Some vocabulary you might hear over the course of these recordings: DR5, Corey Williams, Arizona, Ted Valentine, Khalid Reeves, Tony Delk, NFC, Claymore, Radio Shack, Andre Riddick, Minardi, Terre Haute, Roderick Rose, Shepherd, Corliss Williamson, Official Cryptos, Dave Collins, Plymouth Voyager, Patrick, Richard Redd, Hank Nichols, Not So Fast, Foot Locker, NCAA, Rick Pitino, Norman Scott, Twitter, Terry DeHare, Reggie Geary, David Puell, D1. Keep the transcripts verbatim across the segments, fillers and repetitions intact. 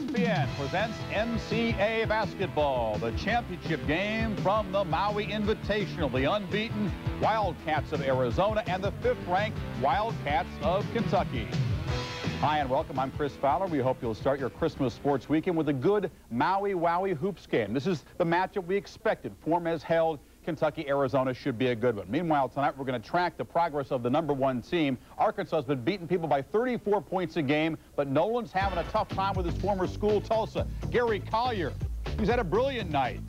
E S P N presents N C double A basketball, the championship game from the Maui Invitational. The unbeaten Wildcats of Arizona and the fifth-ranked Wildcats of Kentucky. Hi and welcome. I'm Chris Fowler. We hope you'll start your Christmas sports weekend with a good Maui Wowie hoops game. This is the matchup we expected. Form has held. Kentucky, Arizona should be a good one. Meanwhile, tonight we're going to track the progress of the number one team. Arkansas has been beating people by thirty-four points a game, but Nolan's having a tough time with his former school, Tulsa. Gary Collier, he's had a brilliant night.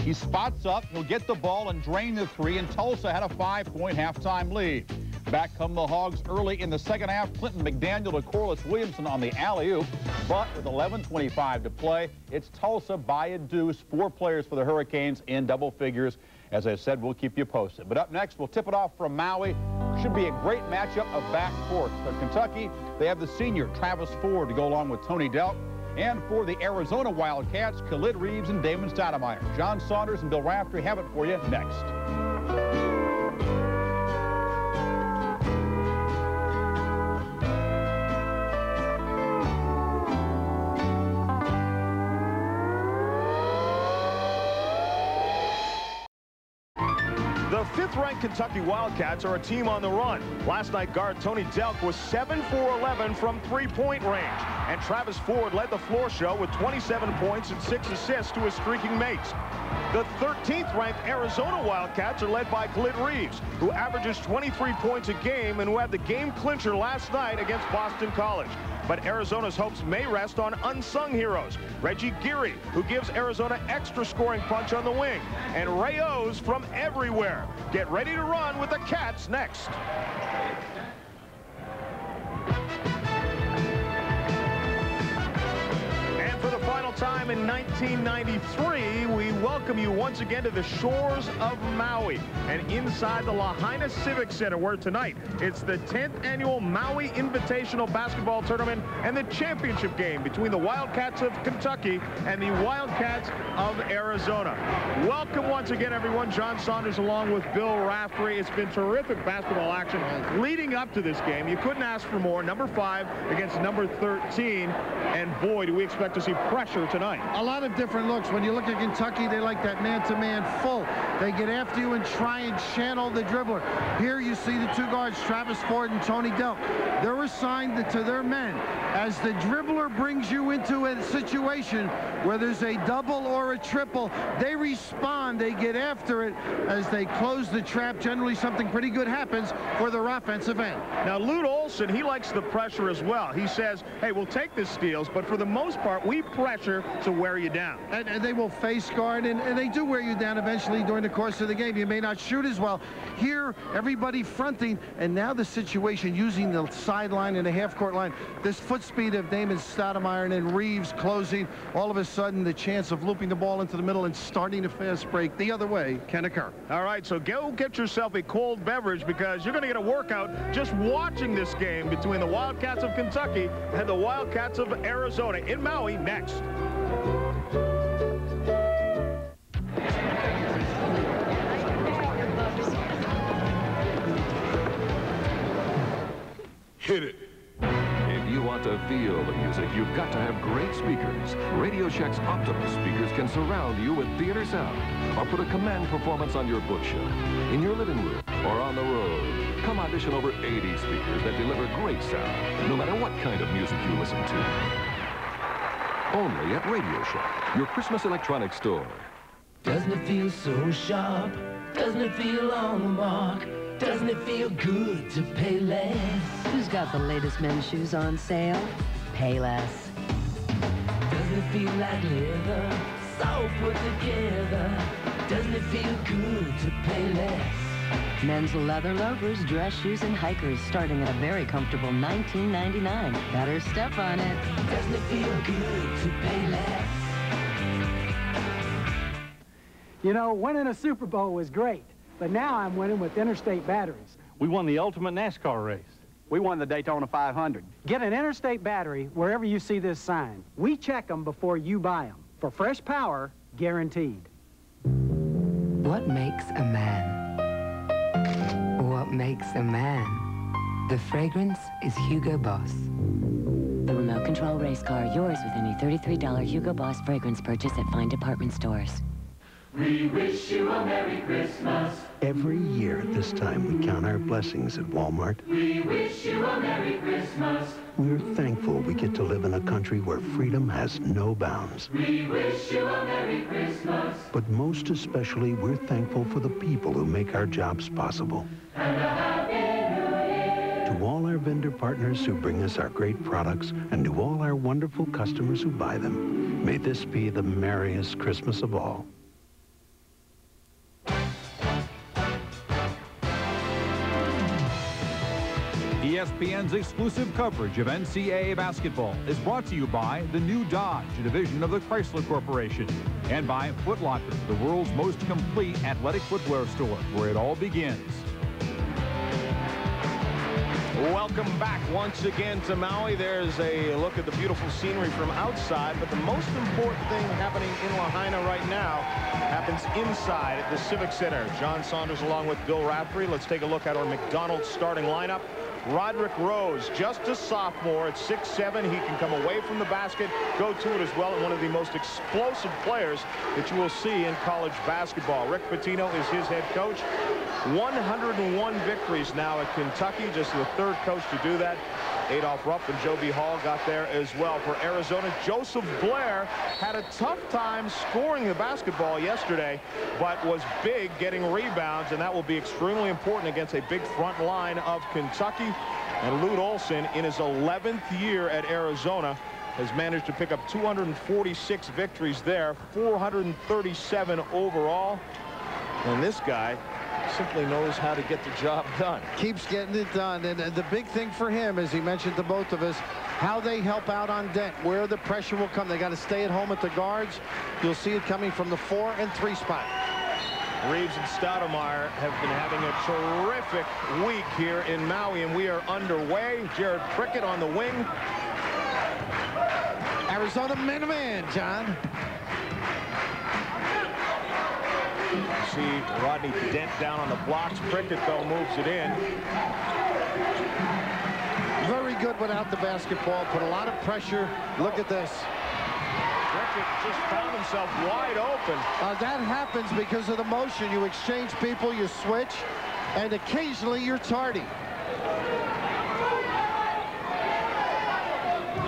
He spots up, he'll get the ball and drain the three, and Tulsa had a five-point halftime lead. Back come the Hogs early in the second half. Clinton McDaniel to Corliss Williamson on the alley-oop, but with eleven twenty-five to play, it's Tulsa by a deuce. Four players for the Hurricanes in double figures. As I said, we'll keep you posted. But up next, we'll tip it off from Maui. Should be a great matchup of backcourts. For Kentucky, they have the senior Travis Ford to go along with Tony Delk. And for the Arizona Wildcats, Khalid Reeves and Damon Stoudamire. John Saunders and Bill Raftery have it for you next. The fifth-ranked Kentucky Wildcats are a team on the run. Last night, guard Tony Delk was seven for eleven from three-point range, and Travis Ford led the floor show with twenty-seven points and six assists to his streaking mates. The thirteenth-ranked Arizona Wildcats are led by Khalid Reeves, who averages twenty-three points a game and who had the game clincher last night against Boston College. But Arizona's hopes may rest on unsung heroes. Reggie Geary, who gives Arizona extra scoring punch on the wing, and Ray Owes from everywhere. Get ready to run with the Cats next. And for the final time in nineteen ninety-three, we welcome you once again to the shores of Maui and inside the Lahaina Civic Center, where tonight it's the tenth annual Maui Invitational Basketball Tournament and the championship game between the Wildcats of Kentucky and the Wildcats of Arizona. Welcome once again, everyone. John Saunders along with Bill Raftery. It's been terrific basketball action leading up to this game. You couldn't ask for more. Number five against number thirteen, and boy, do we expect to see pressure tonight. A lot of different looks. When you look at Kentucky, they like that man-to-man full. They get after you and try and channel the dribbler. Here you see the two guards, Travis Ford and Tony Delk. They're assigned to their men. As the dribbler brings you into a situation where there's a double or a triple, they respond, they get after it as they close the trap. Generally, something pretty good happens for their offensive end. Now, Lute Olson, he likes the pressure as well. He says, hey, we'll take the steals, but for the most part, we pressure to wear you down. And, and they will face guard, and, and they do wear you down eventually during the course of the game. You may not shoot as well. Here, everybody fronting, and now the situation using the sideline and the half-court line. This foot speed of Damon Stoudamire and then Reeves closing. All of a sudden, the chance of looping the ball into the middle and starting a fast break the other way can occur. All right, so go get yourself a cold beverage, because you're going to get a workout just watching this game between the Wildcats of Kentucky and the Wildcats of Arizona in Maui next. Hit it. If you want to feel the music, you've got to have great speakers. Radio Shack's Optimus speakers can surround you with theater sound, or put a command performance on your bookshelf, in your living room, or on the road. Come audition over eighty speakers that deliver great sound, no matter what kind of music you listen to. Only at Radio Shack, your Christmas electronics store. Doesn't it feel so sharp? Doesn't it feel on the mark? Doesn't it feel good to pay less? Who's got the latest men's shoes on sale? Pay less. Doesn't it feel like leather? So put together. Doesn't it feel good to pay less? Men's leather loafers, dress shoes, and hikers starting at a very comfortable nineteen ninety-nine. Better step on it. Doesn't it feel good to pay less? You know, winning a Super Bowl was great, but now I'm winning with Interstate Batteries. We won the ultimate NASCAR race. We won the Daytona five hundred. Get an Interstate Battery wherever you see this sign. We check them before you buy them. For fresh power, guaranteed. What makes a man? What makes a man? The fragrance is Hugo Boss. The remote control race car, yours with any thirty-three dollar Hugo Boss fragrance purchase at fine department stores. We wish you a Merry Christmas. Every year at this time, we count our blessings at Walmart. We wish you a Merry Christmas. We're thankful we get to live in a country where freedom has no bounds. We wish you a Merry Christmas. But most especially, we're thankful for the people who make our jobs possible. And a Happy New Year. To all our vendor partners who bring us our great products, and to all our wonderful customers who buy them, may this be the merriest Christmas of all. E S P N's exclusive coverage of N C double A basketball is brought to you by the new Dodge, a division of the Chrysler Corporation, and by Foot Locker, the world's most complete athletic footwear store, where it all begins. Welcome back once again to Maui. There's a look at the beautiful scenery from outside, but the most important thing happening in Lahaina right now happens inside at the Civic Center. John Saunders along with Bill Raftery. Let's take a look at our McDonald's starting lineup. Roderick Rose, just a sophomore at six seven. He can come away from the basket, go to it as well, and one of the most explosive players that you will see in college basketball. Rick Pitino is his head coach. one hundred and one victories now at Kentucky, just the third coach to do that. Adolph Rupp and Joby Hall got there as well. For Arizona, Joseph Blair had a tough time scoring the basketball yesterday, but was big getting rebounds, and that will be extremely important against a big front line of Kentucky. And Lute Olson, in his eleventh year at Arizona, has managed to pick up two hundred forty-six victories there, four hundred thirty-seven overall. And this guy simply knows how to get the job done. Keeps getting it done. And the big thing for him, as he mentioned to both of us, how they help out on Dent, where the pressure will come. They got to stay at home at the guards. You'll see it coming from the four and three spot. Reeves and Stoudamire have been having a terrific week here in Maui, and we are underway. Jared Prickett on the wing. Arizona man-to-man, John. See Rodney Dent down on the blocks. Prickett, though, moves it in. Very good without the basketball. Put a lot of pressure. Look at this. Prickett just found himself wide open. Uh, that happens because of the motion. You exchange people, you switch, and occasionally you're tardy.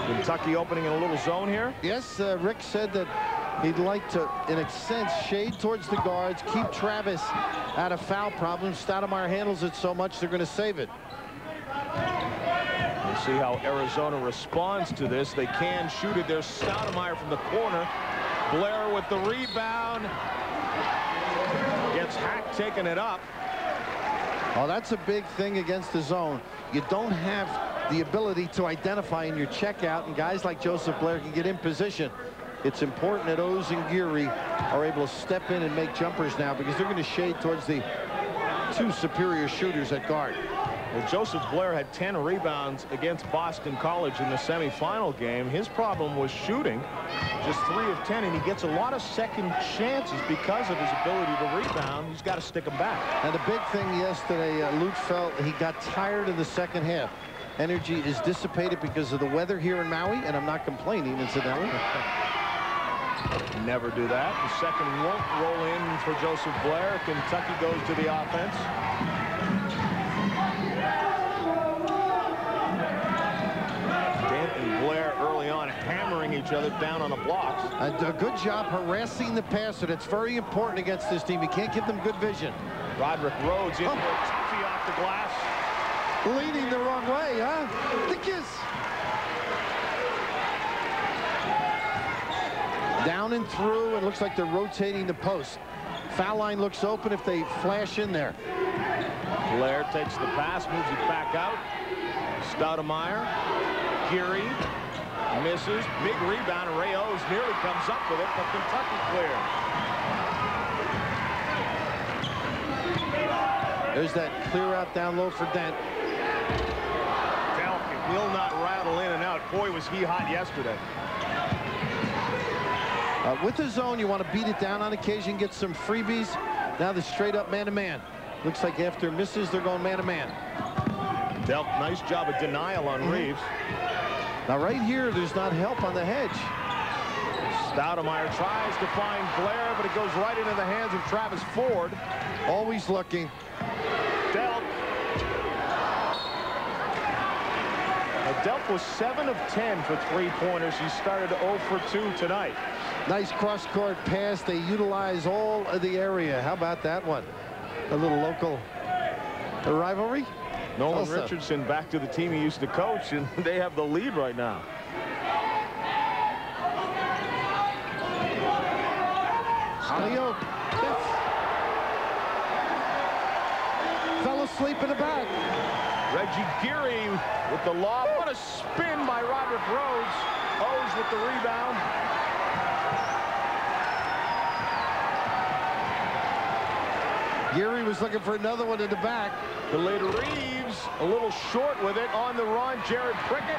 Kentucky opening in a little zone here. Yes, uh, Rick said that he'd like to, in a sense, shade towards the guards, keep Travis out of foul problems. Stoudamire handles it so much, they're going to save it. We'll see how Arizona responds to this. They can shoot it. There's Stoudamire from the corner. Blair with the rebound. Gets hacked, taking it up. Oh, that's a big thing against the zone. You don't have the ability to identify in your checkout, and guys like Joseph Blair can get in position. It's important that Owes and Geary are able to step in and make jumpers now, because they're going to shade towards the two superior shooters at guard. Well, Joseph Blair had ten rebounds against Boston College in the semifinal game. His problem was shooting, just three of ten, and he gets a lot of second chances because of his ability to rebound. He's got to stick them back. And the big thing yesterday, uh, Luke felt he got tired in the second half. Energy is dissipated because of the weather here in Maui, and I'm not complaining, incidentally. Never do that. The second won't roll in for Joseph Blair. Kentucky goes to the offense. Dent and Blair early on hammering each other down on the blocks. A, a good job harassing the passer. That's very important against this team. You can't give them good vision. Roderick Rhodes in oh. Tuffy off the glass. Leading the wrong way, huh? The kiss. Down and through, and looks like they're rotating the post. Foul line looks open if they flash in there. Blair takes the pass, moves it back out. Stoudamire, Geary, misses. Big rebound, and Ray Owes nearly comes up with it, but Kentucky clears. There's that clear out down low for Dent. Delk, it will not rattle in and out. Boy, was he hot yesterday. Uh, with the zone, you want to beat it down on occasion, get some freebies. Now the straight-up man-to-man. Looks like after misses, they're going man-to-man. Delk, nice job of denial on mm-hmm. Reeves. Now right here, there's not help on the hedge. Stoudamire tries to find Blair, but it goes right into the hands of Travis Ford. Always looking. Delk. Now Delk was seven of ten for three-pointers. He started zero for two tonight. Nice cross-court pass. They utilize all of the area. How about that one? A little local rivalry. Nolan Tulsa. Richardson back to the team he used to coach, and they have the lead right now. Hollyoak fell asleep in the back. Reggie Geary with the lob. What a spin by Roderick Rose. Owes with the rebound. Geary was looking for another one in the back. The later Reeves, a little short with it on the run. Jared Prickett.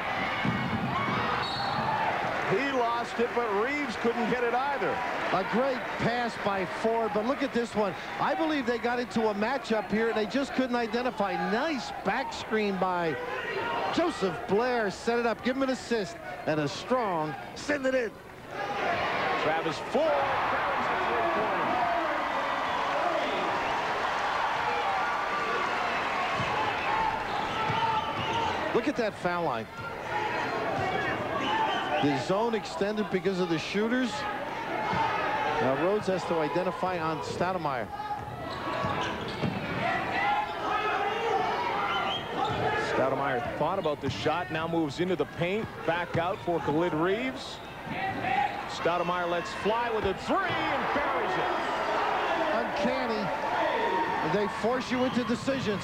He lost it, but Reeves couldn't get it either. A great pass by Ford, but look at this one. I believe they got into a matchup here, and they just couldn't identify. Nice back screen by Joseph Blair. Set it up, give him an assist, and a strong send it in. Travis Ford. Look at that foul line. The zone extended because of the shooters. Now Rhodes has to identify on Stoudamire. Stoudamire thought about the shot, now moves into the paint, back out for Khalid Reeves. Stoudamire lets fly with a three and buries it. Uncanny. They force you into decisions.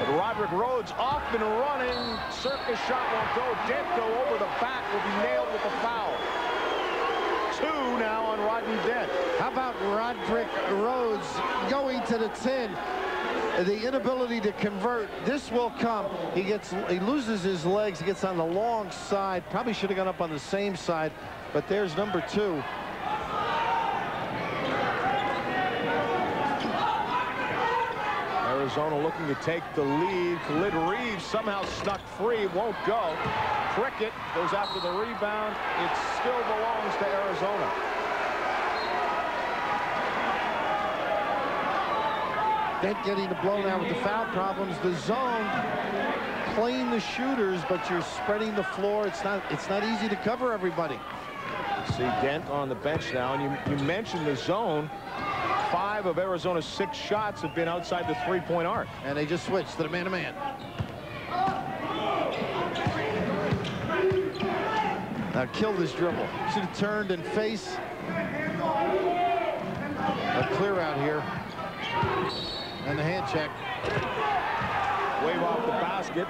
But Roderick Rhodes off and running. Circus shot won't go. Dent go over the back, will be nailed with the foul. Two now on Rodney Dent. How about Roderick Rhodes going to the tin? The inability to convert. This will come. He gets, he loses his legs. He gets on the long side. Probably should have gone up on the same side. But there's number two. Arizona looking to take the lead. Khalid Reeves somehow snuck free, won't go. Prickett goes after the rebound. It still belongs to Arizona. Dent getting the blow now with the foul problems. The zone playing the shooters, but you're spreading the floor. It's not, it's not easy to cover everybody. See Dent on the bench now, and you, you mentioned the zone. Five of Arizona's six shots have been outside the three-point arc. And they just switched to the man-to-man. Now kill this dribble. Should have turned and face. A clear out here. And the hand check. Wave off the basket.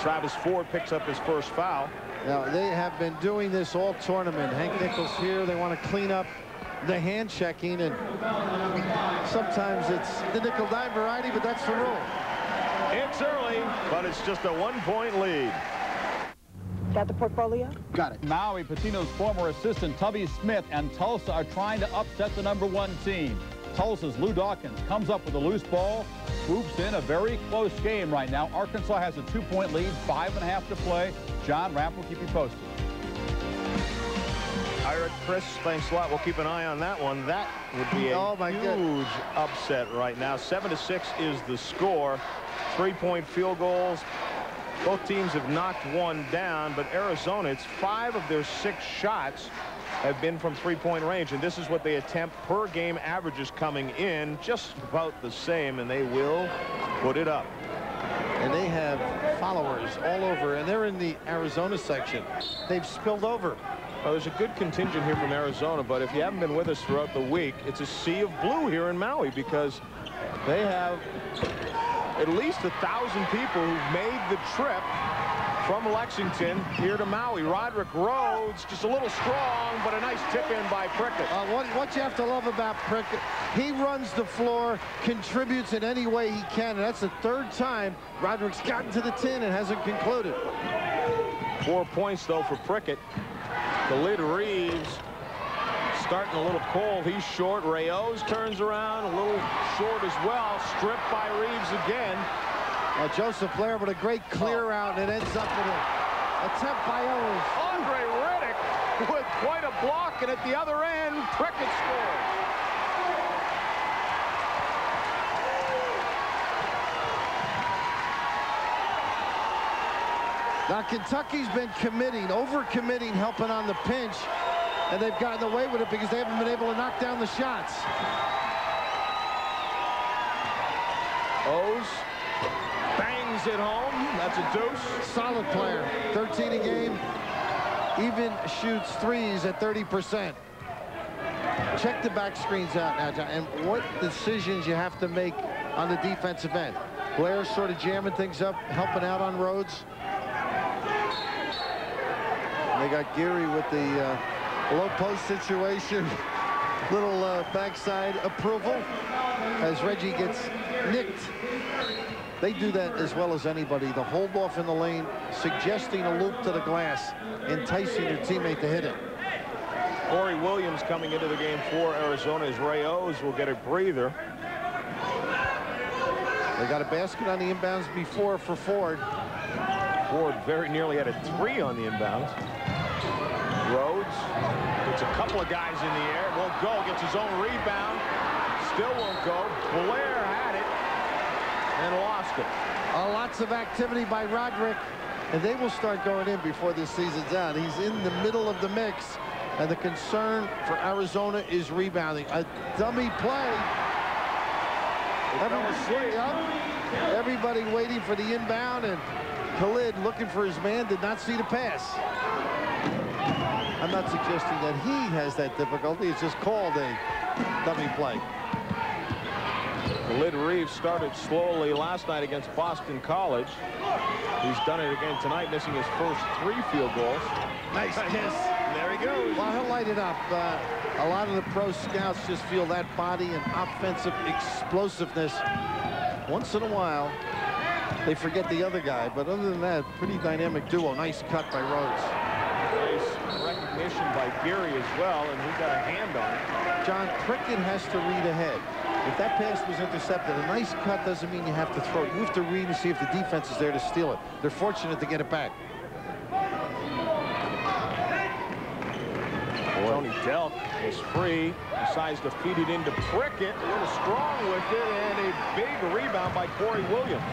Travis Ford picks up his first foul. Now they have been doing this all tournament. Hank Nichols here. They want to clean up the hand checking, and sometimes it's the nickel dime variety, but that's the rule. It's early, but it's just a one-point lead. Got the portfolio? Got it. Maui Pitino's former assistant Tubby Smith and Tulsa are trying to upset the number one team. Tulsa's Lou Dawkins comes up with a loose ball, swoops in. A very close game right now. Arkansas has a two-point lead, five and a half to play. John Rapp will keep you posted. Eric, Chris, thanks a lot. We'll keep an eye on that one. That would be a oh my huge goodness. upset right now. Seven to six is the score. Three-point field goals. Both teams have knocked one down, but Arizona, it's five of their six shots have been from three-point range, and this is what they attempt per game. Averages coming in just about the same, and they will put it up. And they have followers all over, and they're in the Arizona section. They've spilled over. Well, there's a good contingent here from Arizona, but if you haven't been with us throughout the week, it's a sea of blue here in Maui, because they have at least a thousand people who've made the trip from Lexington here to Maui. Roderick Rhodes, just a little strong, but a nice tip in by Prickett. Uh, what, what you have to love about Prickett, he runs the floor, contributes in any way he can, and that's the third time Roderick's gotten to the tin and hasn't concluded. Four points, though, for Prickett. Khalid Reeves starting a little cold. He's short. Ray Owes turns around, a little short as well. Stripped by Reeves again. Now Joseph Blair with a great clear out, and it ends up with a, attempt by Owes. Andre Riddick with quite a block, and at the other end, Prickett scores. Now, Kentucky's been committing, over-committing, helping on the pinch, and they've gotten away with it because they haven't been able to knock down the shots. Owes bangs it home. That's a deuce. Solid player. thirteen a game. Even shoots threes at thirty percent. Check the back screens out now, John, and what decisions you have to make on the defensive end. Blair sort of jamming things up, helping out on Rhodes. They got Geary with the uh, low post situation. Little uh, backside approval as Reggie gets nicked. They do that as well as anybody. The hold off in the lane, suggesting a loop to the glass, enticing your teammate to hit it. Corey Williams coming into the game for Arizona as Ray Owes will get a breather. They got a basket on the inbounds before for Ford. Ford very nearly had a three on the inbounds. Rhodes gets a couple of guys in the air. Won't go. Gets his own rebound. Still won't go. Blair had it and lost it. Uh, lots of activity by Roderick, and they will start going in before this season's out. He's in the middle of the mix, and the concern for Arizona is rebounding. A dummy play. Everybody, up, everybody waiting for the inbound, and Khalid, looking for his man, did not see the pass. I'm not suggesting that he has that difficulty. It's just called a dummy play. Khalid Reeves started slowly last night against Boston College. He's done it again tonight, missing his first three field goals. Nice kiss. There he goes. Well, he'll light it up. Uh, a lot of the pro scouts just feel that body and offensive explosiveness. Once in a while, they forget the other guy, but other than that, pretty dynamic duo. Nice cut by Rhodes. Nice recognition by Geary as well, and he got a hand on it. John, Prickett has to read ahead. If that pass was intercepted, a nice cut doesn't mean you have to throw it. You have to read and see if the defense is there to steal it. They're fortunate to get it back. Tony Delk is free. Decides to feed it into Prickett. A little strong with it, and a big rebound by Corey Williams.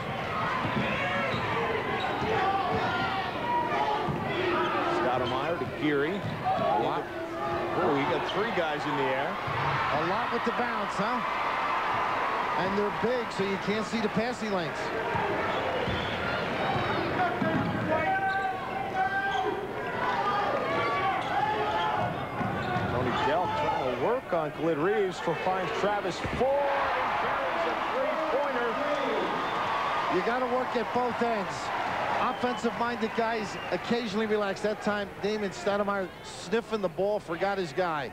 Stoudamire to Geary. A lot. Oh, he got three guys in the air. A lot with the bounce, huh? And they're big, so you can't see the passing lanes. Tony Delk trying to work on Khalid Reeves for finds Travis Ford. You got to work at both ends. Offensive-minded guys occasionally relax. That time, Damon Stoudamire sniffing the ball, forgot his guy.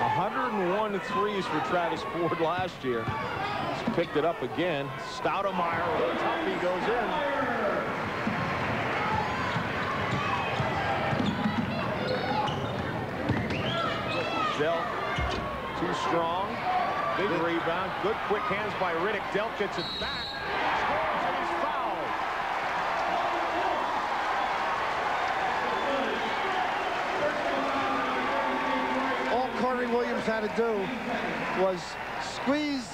one hundred and one threes for Travis Ford last year. He's picked it up again. Stoudamire, with a toughie, goes in. Dell, too strong. Big rebound. Good quick hands by Riddick. Delk gets it back. All Corey Williams had to do was squeeze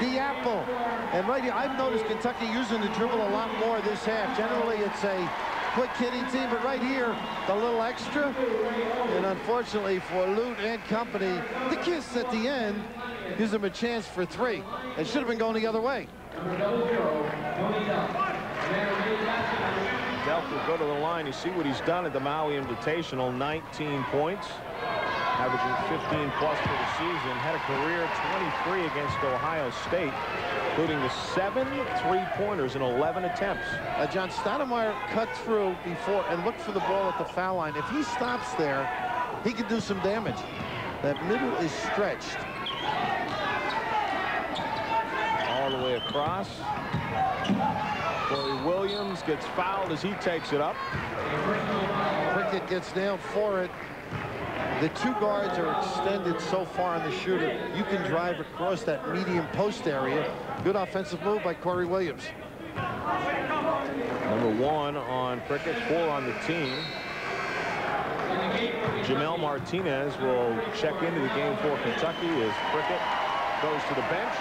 the apple. And right here, I've noticed Kentucky using the dribble a lot more this half. Generally, it's a quick hitting team, but right here, the little extra. And unfortunately for Lute and company, the kiss at the end gives him a chance for three. It should have been going the other way. Delk will go to the line. You see what he's done at the Maui Invitational. nineteen points, averaging fifteen plus for the season. Had a career twenty-three against Ohio State, including the seven three-pointers in eleven attempts. Uh, John Stoudamire cut through before and looked for the ball at the foul line. If he stops there, he could do some damage. That middle is stretched. All the way across. Corey Williams gets fouled as he takes it up. Prickett gets down for it. The two guards are extended so far on the shooter. You can drive across that medium post area. Good offensive move by Corey Williams. Number one on Prickett, four on the team. Jamal Martinez will check into the game for Kentucky as Prickett goes to the bench.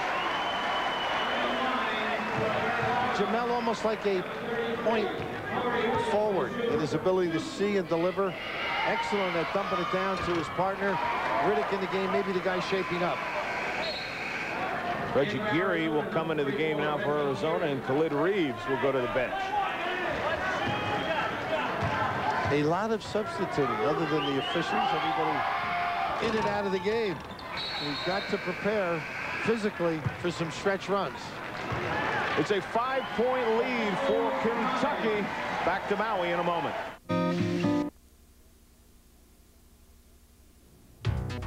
Jamal almost like a point forward in his ability to see and deliver. Excellent at dumping it down to his partner. Riddick in the game, maybe the guy shaping up. Reggie Geary will come into the game now for Arizona, and Khalid Reeves will go to the bench. A lot of substituting other than the officials. Everybody in and out of the game. We've got to prepare physically for some stretch runs. It's a five-point lead for Kentucky. Back to Maui in a moment.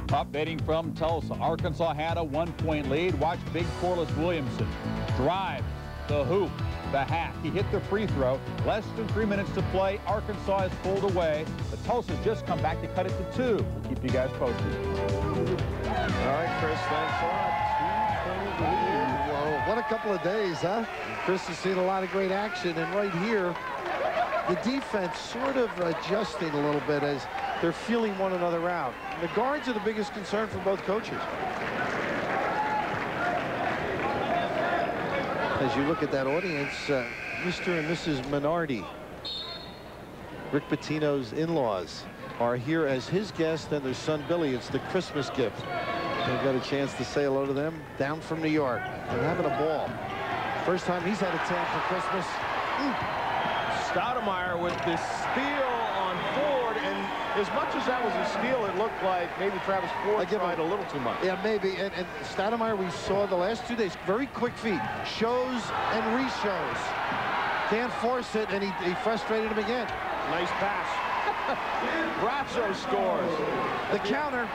Top betting from Tulsa. Arkansas had a one-point lead. Watch big Corliss Williamson drive the hoop, the hack. He hit the free throw. Less than three minutes to play. Arkansas is pulled away, but Tulsa's just come back to cut it to two. We'll keep you guys posted. All right, Chris, thanks a lot. Well, what a couple of days, huh? Chris has seen a lot of great action, and right here, the defense sort of adjusting a little bit as they're feeling one another out. The guards are the biggest concern for both coaches. As you look at that audience, uh, Mister and Missus Minardi, Rick Pitino's in-laws, are here as his guest and their son Billy. It's the Christmas gift. They've got a chance to say hello to them down from New York. They're having a ball. First time he's had a ten for Christmas. Mm. Stoudamire with this steal on Ford, and as much as that was a steal, it looked like maybe Travis Ford tried a little too much. Yeah, maybe, and, and Stoudamire, we saw the last two days, very quick feet, shows and re-shows. Can't force it, and he, he frustrated him again. Nice pass. Brasso scores. The counter.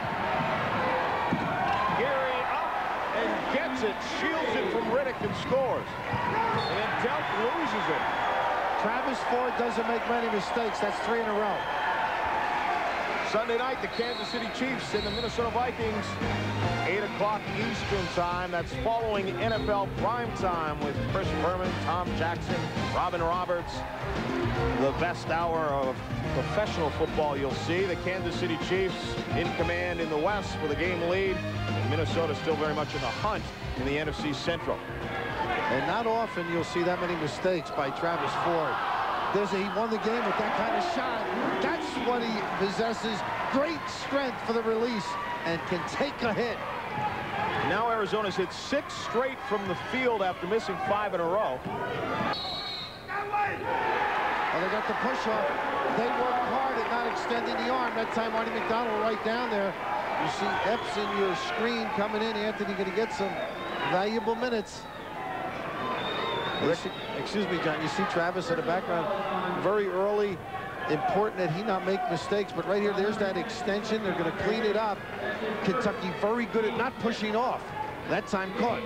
Gary up and gets it, shields it from Riddick and scores. And Delk loses it. Travis Ford doesn't make many mistakes. That's three in a row. Sunday night, the Kansas City Chiefs and the Minnesota Vikings, eight o'clock Eastern time. That's following N F L primetime with Chris Berman, Tom Jackson, Robin Roberts. The best hour of professional football you'll see. The Kansas City Chiefs in command in the West with a game lead. And Minnesota still very much in the hunt in the N F C Central. And not often you'll see that many mistakes by Travis Ford. There's a, he won the game with that kind of shot. That's what he possesses. Great strength for the release and can take a hit. Now Arizona's hit six straight from the field after missing five in a row. Well, they got the push-off. They worked hard at not extending the arm. That time, Artie McDonald right down there. You see Epps in your screen coming in. Anthony going to get some valuable minutes. Rick, excuse me, John, you see Travis in the background very early. Important that he not make mistakes, but right here, there's that extension. They're going to clean it up. Kentucky very good at not pushing off. That time caught.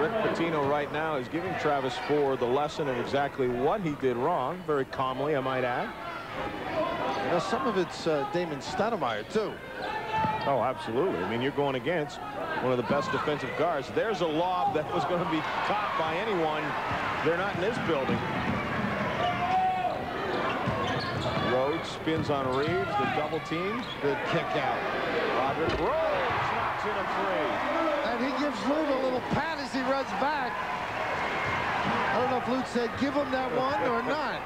Rick Pitino right now is giving Travis Ford the lesson of exactly what he did wrong, very calmly, I might add. Now, some of it's uh, Damon Stoudamire, too. Oh, absolutely. I mean, you're going against one of the best defensive guards. There's a lob that was going to be caught by anyone. They're not in this building. Rhodes spins on Reeves, the double team. Good kick out. Roderick Rose knocks in a three. And he gives Lute a little pat as he runs back. I don't know if Lute said give him that one or not.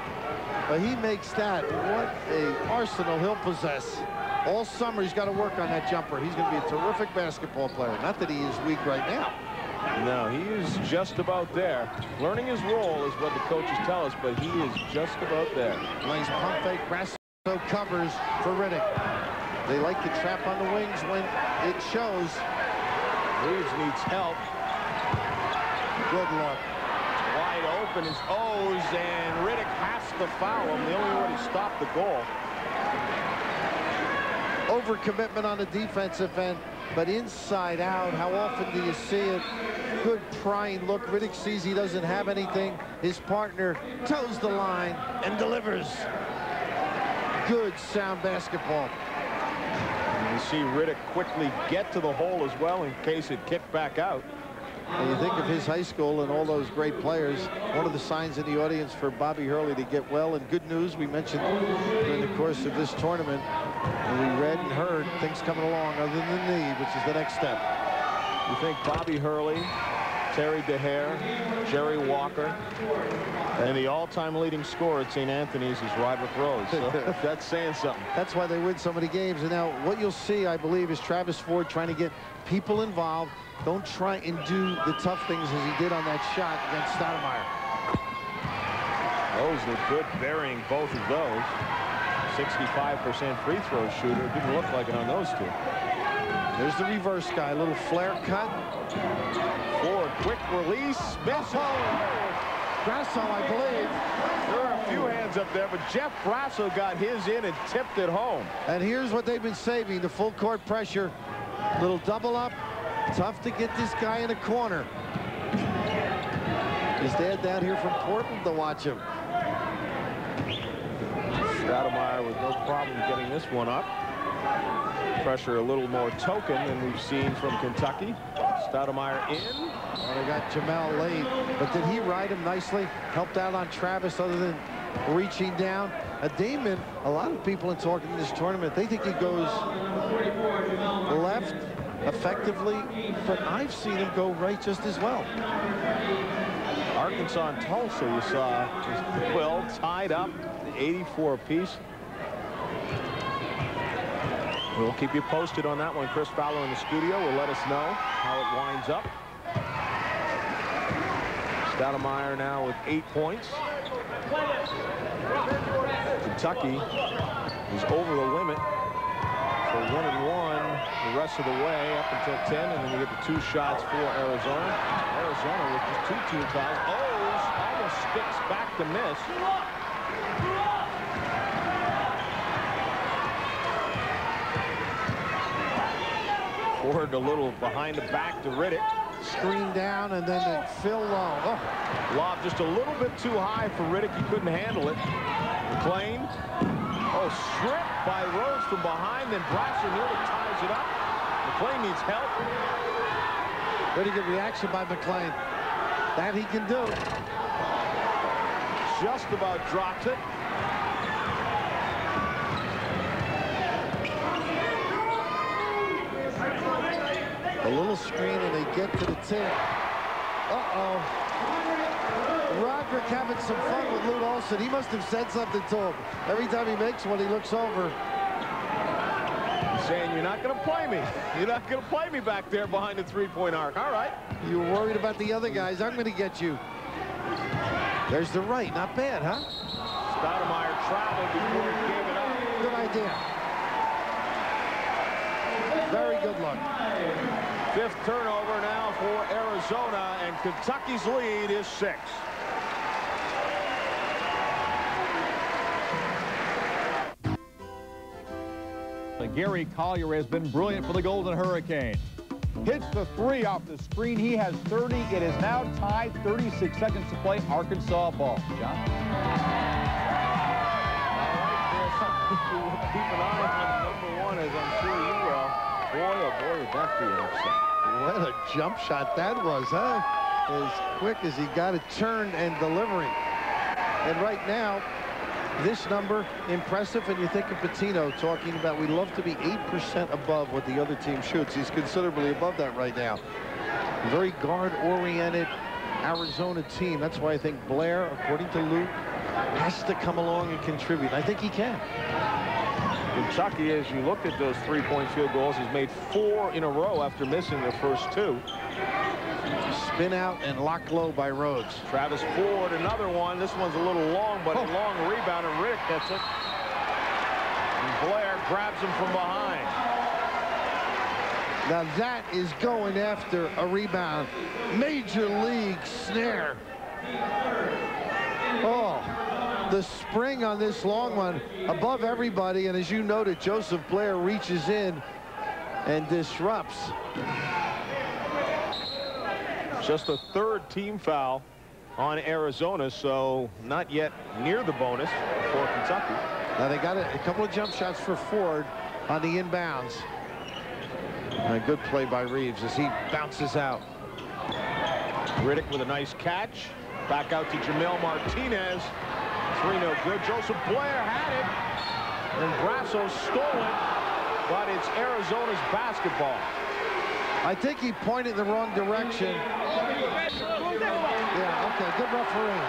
But he makes that. What an arsenal he'll possess. All summer, he's got to work on that jumper. He's going to be a terrific basketball player. Not that he is weak right now. No, he is just about there. Learning his role is what the coaches tell us, but he is just about there. Nice pump fake. Brasso covers for Riddick. They like to trap on the wings when it shows. Reeves needs help. Good luck. Wide open is Owes, and Riddick has to foul him. The only way to stop the goal. Overcommitment on the defensive end, but inside out, how often do you see it? Good prying look. Riddick sees he doesn't have anything. His partner toes the line and delivers. Good sound basketball. And you see Riddick quickly get to the hole as well in case it kicked back out. And you think of his high school and all those great players. One of the signs in the audience for Bobby Hurley to get well. And good news, we mentioned during the course of this tournament, and we read and heard things coming along other than the knee, which is the next step. You think Bobby Hurley, Terry DeHare, Jerry Walker, and the all-time leading scorer at Saint Anthony's is Roderick Rose. So that's saying something. That's why they win so many games. And now what you'll see, I believe, is Travis Ford trying to get people involved. Don't try and do the tough things as he did on that shot against Stoudamire. Rose looked good burying both of those. sixty-five percent free throw shooter. Didn't look like it on those two. There's the reverse guy, a little flare cut. Ford, quick release, misses. Brasso, I believe. There are a few hands up there, but Jeff Brasso got his in and tipped it home. And here's what they've been saving, the full court pressure. Little double up, tough to get this guy in the corner. His dad down here from Portland to watch him. Stoudamire with no problem getting this one up. Pressure a little more token than we've seen from Kentucky. Stoudamire in. And they got Jamal late, but did he ride him nicely? Helped out on Travis other than reaching down. A Damon, a lot of people in talking in this tournament, they think he goes left effectively, but I've seen him go right just as well. Arkansas and Tulsa, you saw, well, tied up, eighty-four apiece. We'll keep you posted on that one. Chris Fowler in the studio will let us know how it winds up. Stoudamire now with eight points. Kentucky is over the limit for one and one the rest of the way up until ten, and then we get the two shots for Arizona. Arizona with just two two fouls. Owes almost sticks back to miss. Ford a little behind the back to Riddick. Screen down and then the fill low. Oh. Lob just a little bit too high for Riddick. He couldn't handle it. McLean. Oh, strip by Rhodes from behind. Then Brasso nearly ties it up. McLean needs help. Pretty good reaction by McLean. That he can do. Just about drops it. A little screen and they get to the tip. Uh-oh. Roderick having some fun with Lute Olson. He must have said something to him. Every time he makes one, he looks over. He's saying, you're not going to play me. You're not going to play me back there behind the three-point arc. All right. You're worried about the other guys. I'm going to get you. There's the right. Not bad, huh? Stoudamire traveled before he gave it up. Good idea. Very good look. Fifth turnover now for Arizona, and Kentucky's lead is six. Gary Collier has been brilliant for the Golden Hurricane. Hits the three off the screen. He has thirty. It is now tied. thirty-six seconds to play. Arkansas ball. John? All right, keep an eye on number one, as I'm sure you will. Boy, oh boy, would that be an upset. What a jump shot that was, huh? As quick as he got it turned and delivering. And right now, this number, impressive. And you think of Pitino talking about, we love to be eight percent above what the other team shoots. He's considerably above that right now. Very guard-oriented Arizona team. That's why I think Blair, according to Luke, has to come along and contribute. I think he can. Kentucky, as you look at those three-point field goals, has made four in a row after missing the first two. Spin out and lock low by Rhodes. Travis Ford, another one. This one's a little long, but oh. a long rebound, and Riddick gets it. And Blair grabs him from behind. Now that is going after a rebound. Major League snare. Oh. The spring on this long one above everybody, and as you noted, Joseph Blair reaches in and disrupts. Just the third team foul on Arizona, so not yet near the bonus for Kentucky. Now they got a, a couple of jump shots for Ford on the inbounds. And a good play by Reeves as he bounces out. Riddick with a nice catch. Back out to Jamal Martinez. Three no good. Joseph Blair had it. And Brasso stole it. But it's Arizona's basketball. I think he pointed the wrong direction. Yeah, okay, good referee.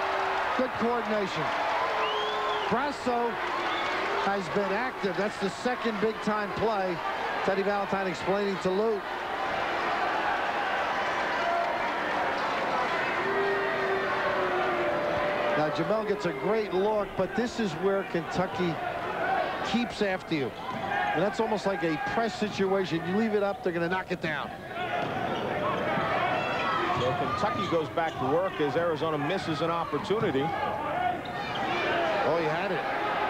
Good coordination. Brasso has been active. That's the second big-time play. Teddy Valentine explaining to Lute. Now, Jamal gets a great look, but this is where Kentucky keeps after you. And that's almost like a press situation. You leave it up, they're going to knock it down. So Kentucky goes back to work as Arizona misses an opportunity. Oh, he had it.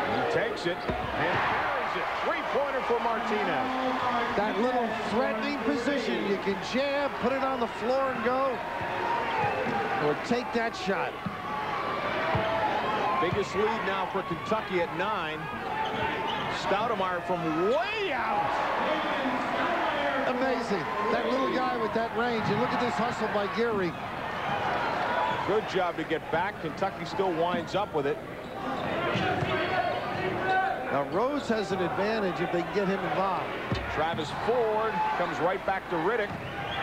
He takes it and carries it. Three-pointer for Martinez. That little threatening position. You can jab, put it on the floor and go. Or take that shot. Biggest lead now for Kentucky at nine. Stoudamire from way out. Amazing. That little guy with that range. And look at this hustle by Geary. Good job to get back. Kentucky still winds up with it. Now, Rose has an advantage if they can get him involved. Travis Ford comes right back to Riddick.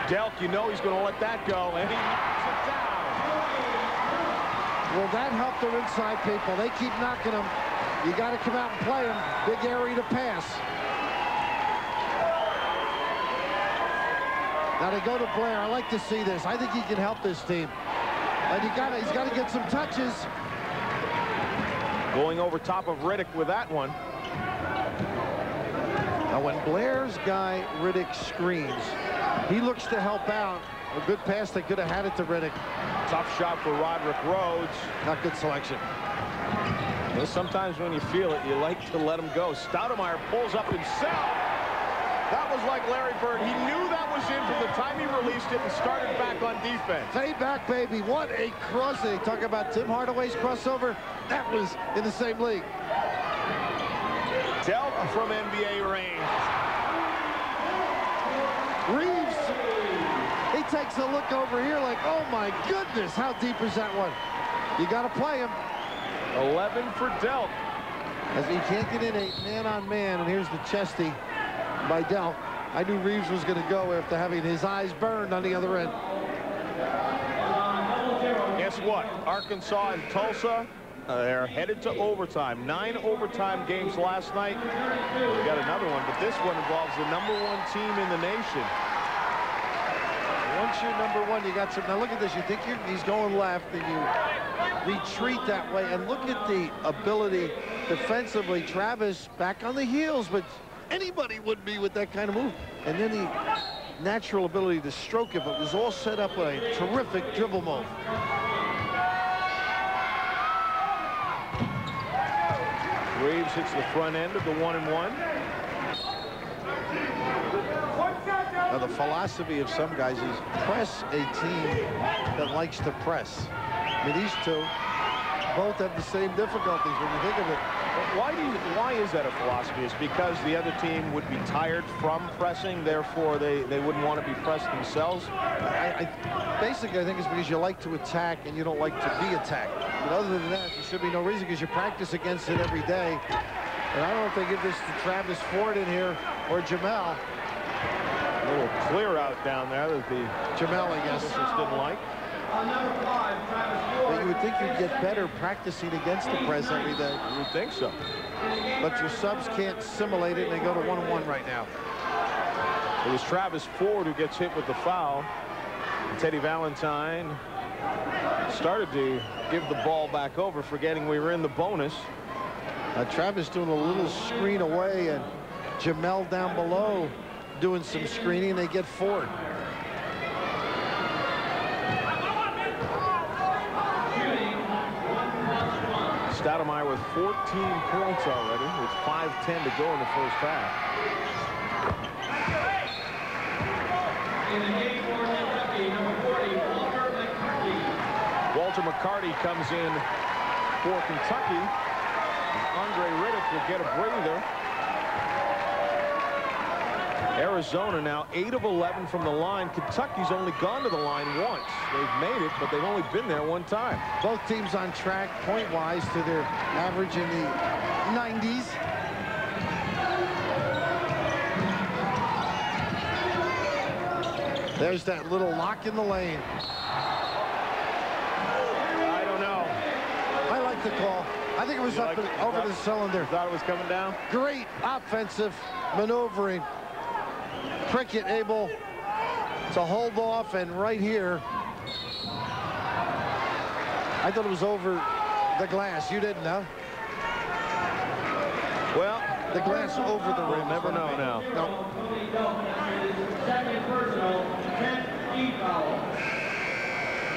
Delk, you know he's going to let that go. And he knocks it down. Will that help their inside people? They keep knocking them. You got to come out and play them. Big area to pass. Now they go to Blair. I like to see this. I think he can help this team. And you got he's got to get some touches. Going over top of Riddick with that one. Now when Blair's guy Riddick screens, he looks to help out. A good pass. They could have had it to Riddick. Tough shot for Roderick Rhodes. Not good selection. Well, sometimes when you feel it, you like to let him go. Stoudamire pulls up himself. That was like Larry Bird. He knew that was in from the time he released it and started back on defense. Stay back, baby. What a cross. They talk about Tim Hardaway's crossover. That was in the same league. Delk from N B A range. Reeves. He takes a look over here like, oh, my goodness, how deep is that one? You got to play him. eleven for Delk. As he can't get in a man-on-man, and here's the chesty by Delk. I knew Reeves was going to go after having his eyes burned on the other end. Guess what? Arkansas and Tulsa, uh, they're headed to overtime. Nine overtime games last night. We got another one, but this one involves the number one team in the nation. Once you're number one, you got some. Now look at this. You think you're, he's going left, and you retreat that way. And look at the ability defensively. Travis back on the heels, but anybody would be with that kind of move. And then the natural ability to stroke it, but it was all set up with a terrific dribble move. Reeves hits the front end of the one and one. Now, the philosophy of some guys is press a team that likes to press. I mean, these two both have the same difficulties when you think of it. But why do you, why is that a philosophy? It's because the other team would be tired from pressing, therefore they, they wouldn't want to be pressed themselves? I, I, basically, I think it's because you like to attack and you don't like to be attacked. But other than that, there should be no reason because you practice against it every day. And I don't know if they give this to Travis Ford in here or Jamal. A little clear out down there that the Jamal, I guess, didn't like. But you would think you'd get better practicing against the press every day. You would think so. But your subs can't simulate it, and they go to one-on-one right now. It was Travis Ford who gets hit with the foul. Teddy Valentine started to give the ball back over, forgetting we were in the bonus. Uh, Travis doing a little screen away, and Jamal down below doing some screening. They get Ford. Stoudamire with fourteen points already with five ten to go in the first half. Walter McCarty comes in for Kentucky. Andre Riddick will get a breather. Arizona now eight of eleven from the line. Kentucky's only gone to the line once. They've made it, but they've only been there one time. Both teams on track point-wise to their average in the nineties. There's that little lock in the lane. I don't know. I like the call. I think it was up like over the cylinder. Thought it was coming down. Great offensive maneuvering. Prickett able to hold off, and right here. I thought it was over the glass. You didn't, huh? Well, the glass over the rim. Never know now. No.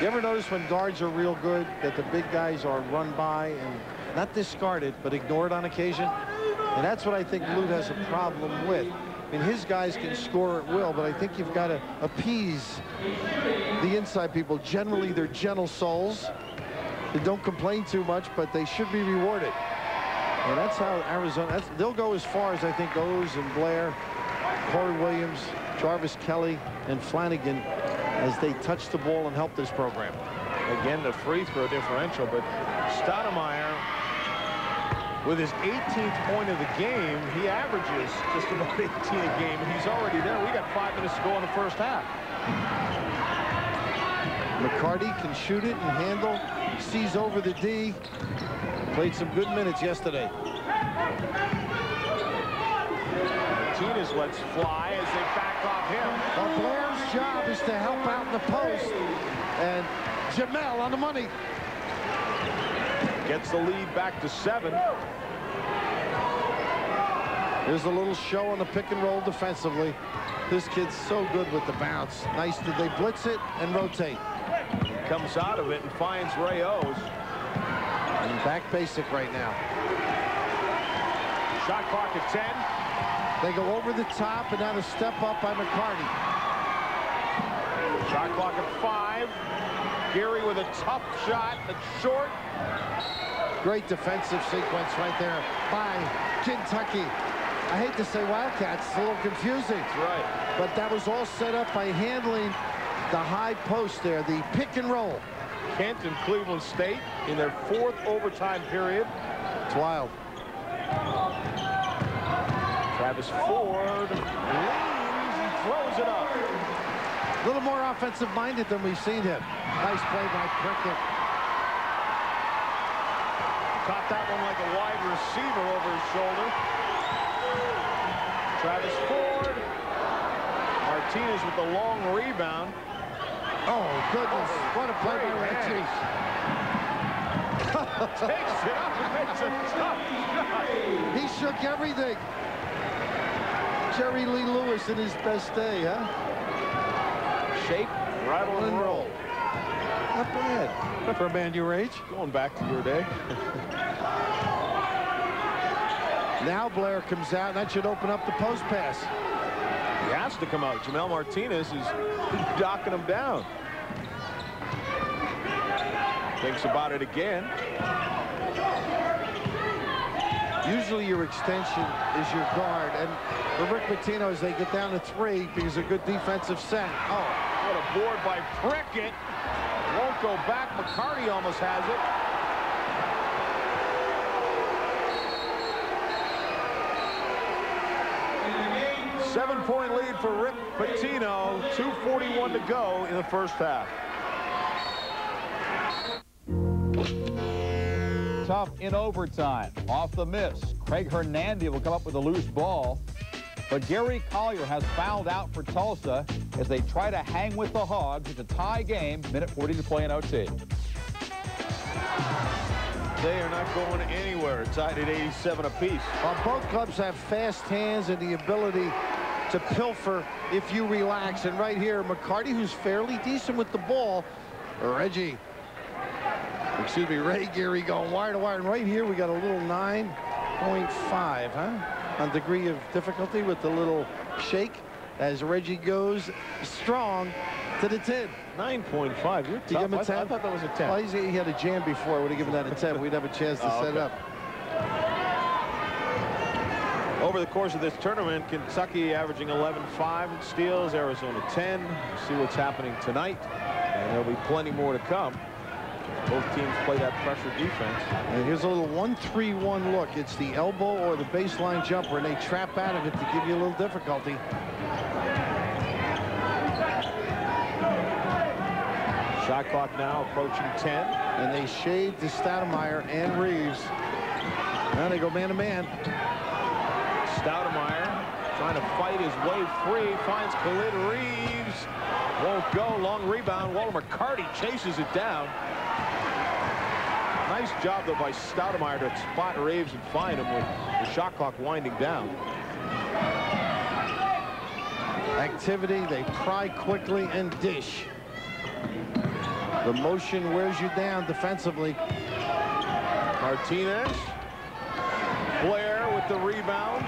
You ever notice when guards are real good that the big guys are run by and not discarded, but ignored on occasion? And that's what I think Lute has a problem with. I mean, his guys can score at will, but I think you've got to appease the inside people. Generally, they're gentle souls. They don't complain too much, but they should be rewarded. And that's how Arizona, that's, they'll go as far as I think Owes and Blair, Corey Williams, Jarvis Kelly, and Flanagan as they touch the ball and help this program. Again, the free throw differential, but Stoudamire, with his eighteenth point of the game, he averages just about eighteen a game. He's already there. We got five minutes to go in the first half. McCarty can shoot it and handle. Sees over the D. Played some good minutes yesterday. Martinez lets fly as they back off him. Well, Blair's job is to help out in the post. And Jamal on the money. Gets the lead back to seven. There's a little show on the pick and roll defensively. This kid's so good with the bounce. Nice that they blitz it and rotate. Comes out of it and finds Ray Owes. And back basic right now. Shot clock at ten. They go over the top and now a step up by McCarty. Shot clock at five. Geary with a tough shot, but short. Great defensive sequence right there by Kentucky. I hate to say Wildcats, it's a little confusing. That's right. But that was all set up by handling the high post there, the pick and roll. Kent and Cleveland State in their fourth overtime period. It's wild. Travis Ford leans and throws it up. A little more offensive-minded than we've seen him. Nice play by Prickett. Caught that one like a wide receiver over his shoulder. Travis Ford. Martinez with the long rebound. Oh, goodness. What a play by Reggie. Takes it up and makes a tough shot. He shook everything. Jerry Lee Lewis in his best day, huh? Shape, rattle, and roll. Not bad. Not for a man your age. Going back to your day. Now Blair comes out, and that should open up the post pass. He has to come out. Jamal Martinez is docking him down. Thinks about it again. Usually your extension is your guard, and for Rick Pitino, as they get down to three because of a good defensive set. Oh, what a board by Prickett. Won't go back. McCarty almost has it. Seven-point lead for Rick Pitino. two forty-one to go in the first half. Tough in overtime. Off the miss. Craig Hernandez will come up with a loose ball. But Gary Collier has fouled out for Tulsa as they try to hang with the Hogs. It's a tie game, minute forty to play in O T. They are not going anywhere, tied at eighty-seven apiece. Well, both clubs have fast hands and the ability to pilfer if you relax. And right here, McCarty, who's fairly decent with the ball. Reggie, excuse me, Ray Geary going wire to wire. And right here, we got a little nine point five, huh? On degree of difficulty with the little shake as Reggie goes strong to the ten. nine point five. You're tough. I, I thought that was a ten. Well, he had a jam before. Would have given that a ten. We'd have a chance to oh, set okay. up. Over the course of this tournament, Kentucky averaging eleven five in steals, Arizona ten. We'll see what's happening tonight, and there'll be plenty more to come. Both teams play that pressure defense. And here's a little one three one look. It's the elbow or the baseline jumper, and they trap out of it to give you a little difficulty. Shot clock now approaching ten. And they shade to Stoudamire and Reeves. Now they go man-to-man. -man. Stoudamire trying to fight his way free. Finds Khalid Reeves. Won't go. Long rebound. Walter McCarty chases it down. Nice job, though, by Stoudamire to spot Reeves and find him with the shot clock winding down. Activity, they pry quickly and dish. The motion wears you down defensively. Martinez. Blair with the rebound.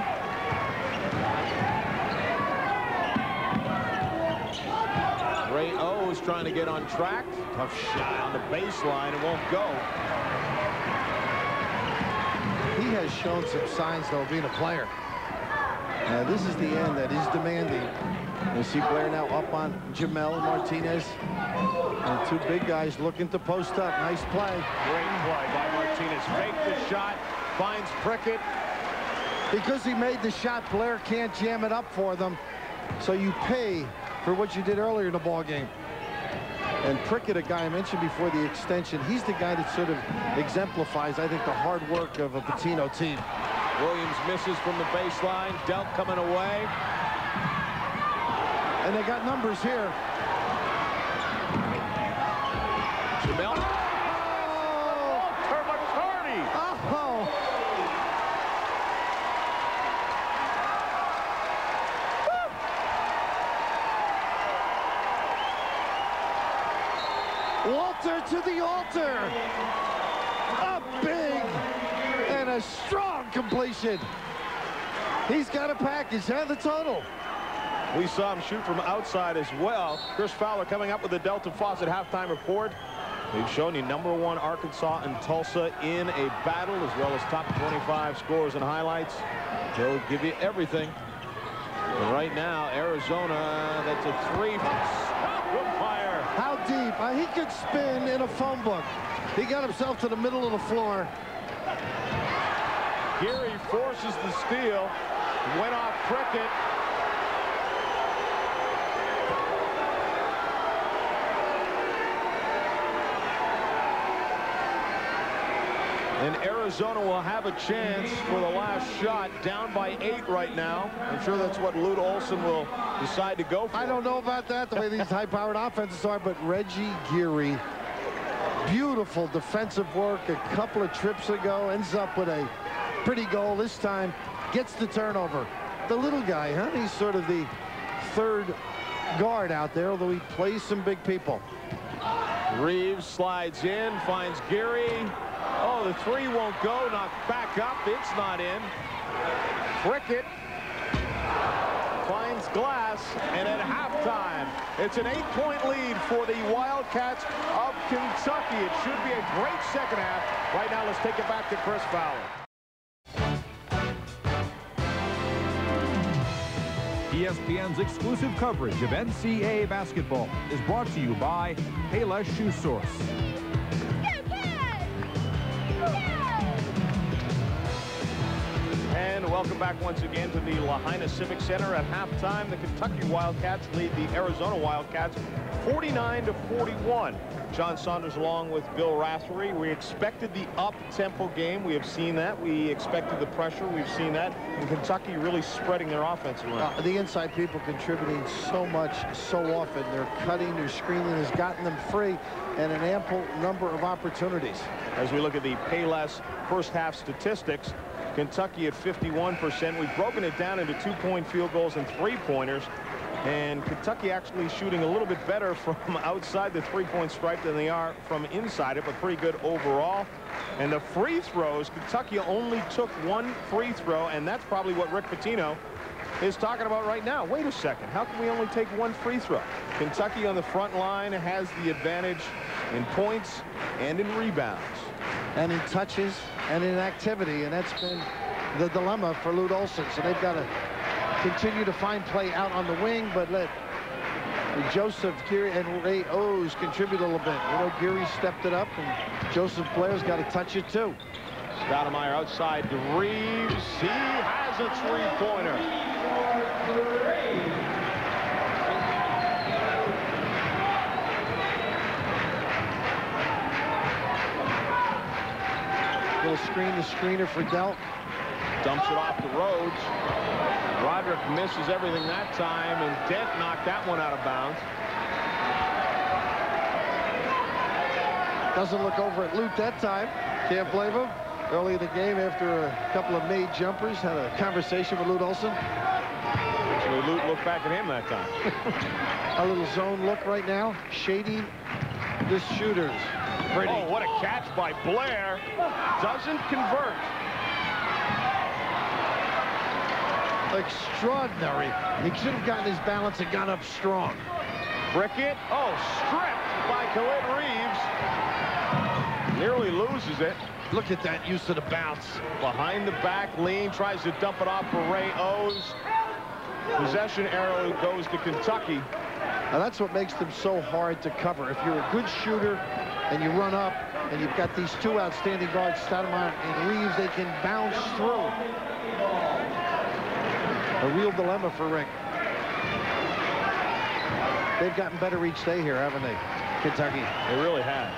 Ray Owes trying to get on track. Tough shot on the baseline. It won't go. He has shown some signs, though, of being a player. Now, this is the end that is demanding. You see Blair now up on Jamal Martinez. And two big guys looking to post up. Nice play. Great play by Martinez. Faked the shot. Finds Prickett. Because he made the shot, Blair can't jam it up for them. So you pay for what you did earlier in the ball game. And Prickett, a guy I mentioned before the extension, he's the guy that sort of exemplifies, I think, the hard work of a Pitino team. Williams misses from the baseline. Delk coming away. And they got numbers here. Jamal. Oh! Walter McCarty! Oh! Walter to the altar. A big and a strong completion. He's got a package and the total. We saw him shoot from outside as well. Chris Fowler coming up with the Delta Faucet halftime report. We've shown you number one Arkansas and Tulsa in a battle, as well as top twenty-five scores and highlights. They'll give you everything. But right now, Arizona, that's a three. How deep? Uh, he could spin in a phone book. He got himself to the middle of the floor. Geary forces the steal. Went off Prickett. And Arizona will have a chance for the last shot, down by eight right now. I'm sure that's what Lute Olson will decide to go for. I don't know about that, the way these high-powered offenses are, but Reggie Geary, beautiful defensive work a couple of trips ago, ends up with a pretty goal this time, gets the turnover. The little guy, huh? He's sort of the third guard out there, although he plays some big people. Reeves slides in, finds Geary. Oh, the three won't go. Knocked back up. It's not in. Prickett finds glass, and at halftime, it's an eight-point lead for the Wildcats of Kentucky. It should be a great second half. Right now, let's take it back to Chris Fowler. E S P N's exclusive coverage of N C double A basketball is brought to you by Payless Shoe Source. And welcome back once again to the Lahaina Civic Center. At halftime, the Kentucky Wildcats lead the Arizona Wildcats forty-nine to forty-one. John Saunders along with Bill Raftery. We expected the up-tempo game. We have seen that. We expected the pressure. We've seen that. And Kentucky really spreading their offense around. Uh, the inside people contributing so much, so often. They're cutting, their screening has gotten them free, and an ample number of opportunities. As we look at the Payless first half statistics, Kentucky at fifty-one percent. We've broken it down into two-point field goals and three-pointers. And Kentucky actually shooting a little bit better from outside the three-point stripe than they are from inside it, but pretty good overall. And the free throws, Kentucky only took one free throw, and that's probably what Rick Pitino is talking about right now. Wait a second, how can we only take one free throw? Kentucky on the front line has the advantage in points and in rebounds. And in touches and in activity, and that's been the dilemma for Lute Olson. So they've got to continue to find play out on the wing, but let Joseph, Geary, and Ray Owes contribute a little bit. You know, Geary stepped it up, and Joseph Blair's got to touch it, too. Stoudamire outside to Reeves. He has a three-pointer. Little screen to screener for Delk. Dumps it off to Rhodes. Roderick misses everything that time, and Dent knocked that one out of bounds. Doesn't look over at Lute that time. Can't blame him. Early in the game, after a couple of made jumpers, had a conversation with Lute Olson. Actually, Lute looked back at him that time. A little zone look right now, shading the shooters. Pretty. Oh, what a catch by Blair. Doesn't convert. Extraordinary. He should have gotten his balance and got up strong. Prickett, oh, stripped by Khalid Reeves. Nearly loses it. Look at that use of the bounce. Behind the back lean, tries to dump it off for Ray Owes. Possession arrow goes to Kentucky. Now that's what makes them so hard to cover. If you're a good shooter and you run up and you've got these two outstanding guards, Stoudamire and Reeves, they can bounce through. A real dilemma for Rick. They've gotten better each day here, haven't they, Kentucky? They really have.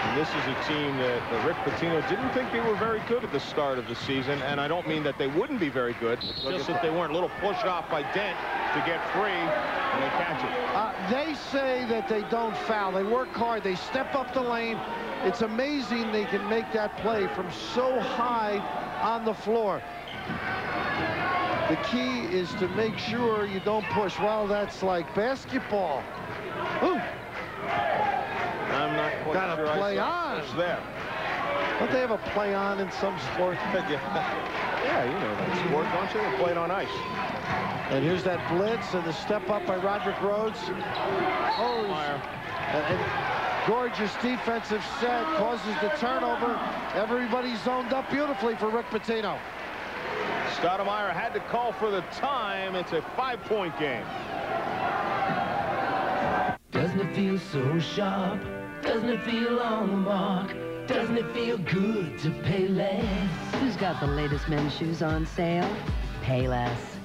And this is a team that, that Rick Pitino didn't think they were very good at the start of the season, and I don't mean that they wouldn't be very good, just that they weren't. A little pushed off by Dent to get free, and they catch it. Uh, they say that they don't foul. They work hard. They step up the lane. It's amazing they can make that play from so high on the floor. The key is to make sure you don't push. Well, that's like basketball. Ooh. I'm not quite Got sure. Got a play on. There. Don't they have a play on in some sport? yeah. yeah, you know that sport, don't you? They play it on ice. And here's that blitz and the step up by Roderick Rhodes. Oh, and, and gorgeous defensive set causes the turnover. Everybody zoned up beautifully for Rick Pitino. Stoudamire had to call for the time. It's a five-point game. Doesn't it feel so sharp? Doesn't it feel on the mark? Doesn't it feel good to pay less? Who's got the latest men's shoes on sale? Pay less.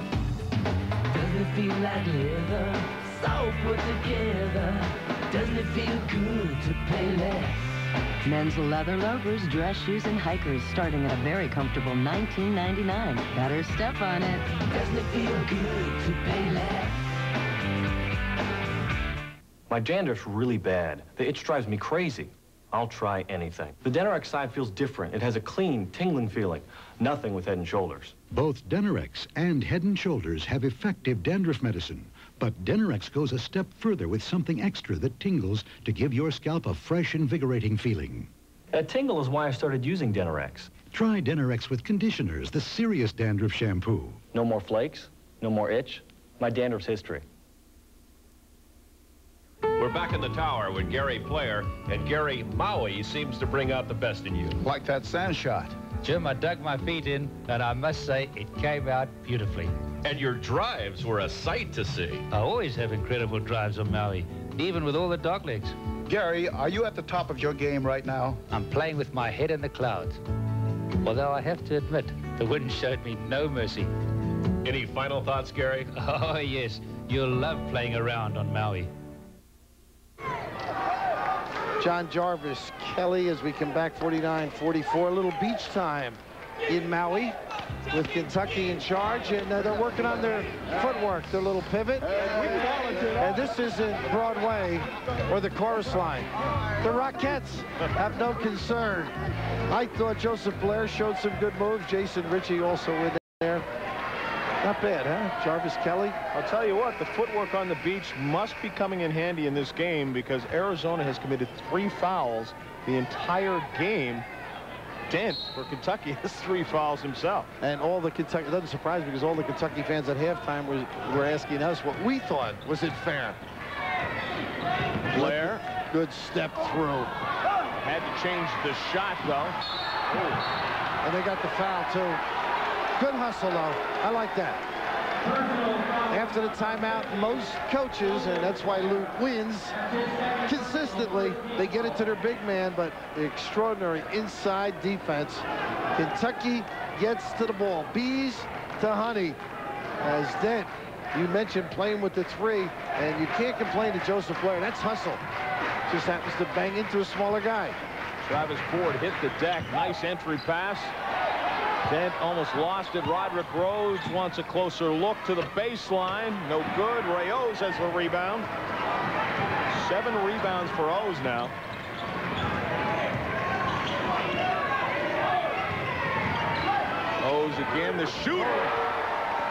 Doesn't it feel like leather? So put together. Doesn't it feel good to pay less? Men's leather loafers, dress shoes, and hikers starting at a very comfortable nineteen ninety-nine. Better step on it. Doesn't it feel good to pay less? My dandruff's really bad. The itch drives me crazy. I'll try anything. The Denorex side feels different. It has a clean, tingling feeling. Nothing with Head and Shoulders. Both Denorex and Head and Shoulders have effective dandruff medicine. But Denorex goes a step further with something extra that tingles to give your scalp a fresh, invigorating feeling. That tingle is why I started using Denorex. Try Denorex with conditioners, the serious dandruff shampoo. No more flakes, no more itch. My dandruff's history. We're back in the tower with Gary Player, and Gary, Maui seems to bring out the best in you. Like that sand shot. Jim, I dug my feet in, and I must say it came out beautifully. And your drives were a sight to see. I always have incredible drives on Maui, even with all the dog legs. Gary, are you at the top of your game right now? I'm playing with my head in the clouds. Although I have to admit, the wind showed me no mercy. Any final thoughts, Gary? Oh, yes. You'll love playing around on Maui. John Jarvis Kelly, as we come back, forty-nine forty-four, a little beach time in Maui with Kentucky in charge, and uh, they're working on their footwork, their little pivot. And this isn't Broadway or the chorus line. The Rockettes have no concern. I thought Joseph Blair showed some good moves. Jason Ritchie also in there. Not bad, huh? Jarvis Kelly. I'll tell you what, the footwork on the beach must be coming in handy in this game, because Arizona has committed three fouls the entire game. Dent for Kentucky has three fouls himself. And all the Kentucky, it doesn't surprise me, because all the Kentucky fans at halftime were, were asking us what we thought. Was it fair? Blair. Good step through. Had to change the shot, though. Ooh. And they got the foul, too. Good hustle, though. I like that. After the timeout, most coaches, and that's why Lute wins consistently, they get it to their big man, but extraordinary inside defense. Kentucky gets to the ball. Bees to honey. As Dent, you mentioned playing with the three, and you can't complain to Joseph Blair. That's hustle. Just happens to bang into a smaller guy. Travis Ford hit the deck. Nice entry pass. Dent almost lost it. Roderick Rose wants a closer look to the baseline. No good. Ray Owes has the rebound. Seven rebounds for Owes now. Owes again, the shooter.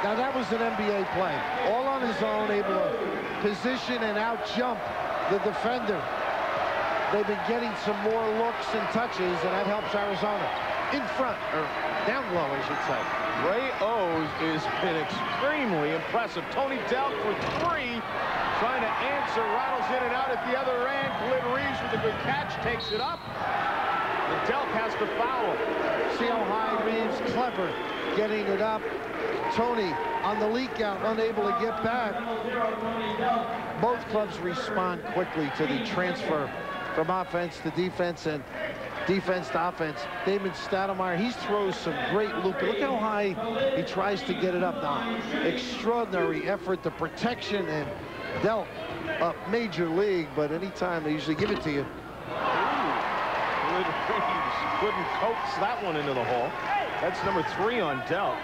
Now that was an N B A play. All on his own, able to position and out-jump the defender. They've been getting some more looks and touches, and that helps Arizona. In front, or down low, I should say. Ray Owes has been extremely impressive. Tony Delk for three, trying to answer, rattles in and out at the other end. Khalid Reeves with a good catch, takes it up. And Delk has to foul. See how high Reeves, clever, getting it up. Tony on the leak out, unable to get back. Both clubs respond quickly to the transfer from offense to defense and defense to offense. Damon Stoudamire, he throws some great loop. Look how high he tries to get it up now. Extraordinary effort, the protection, and Delk up major league, but anytime they usually give it to you. Good Reeves couldn't coax that one into the hole. That's number three on Delk.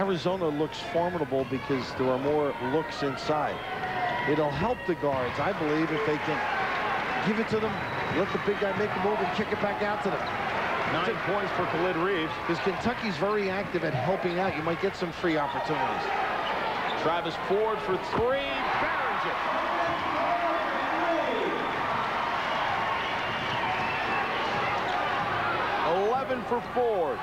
Arizona looks formidable because there are more looks inside. It'll help the guards, I believe, if they can give it to them, let the big guy make the move and kick it back out to them. Nine That's points for Khalid Reeves. Because Kentucky's very active at helping out. You might get some free opportunities. Travis Ford for three. Barons it. eleven for Ford.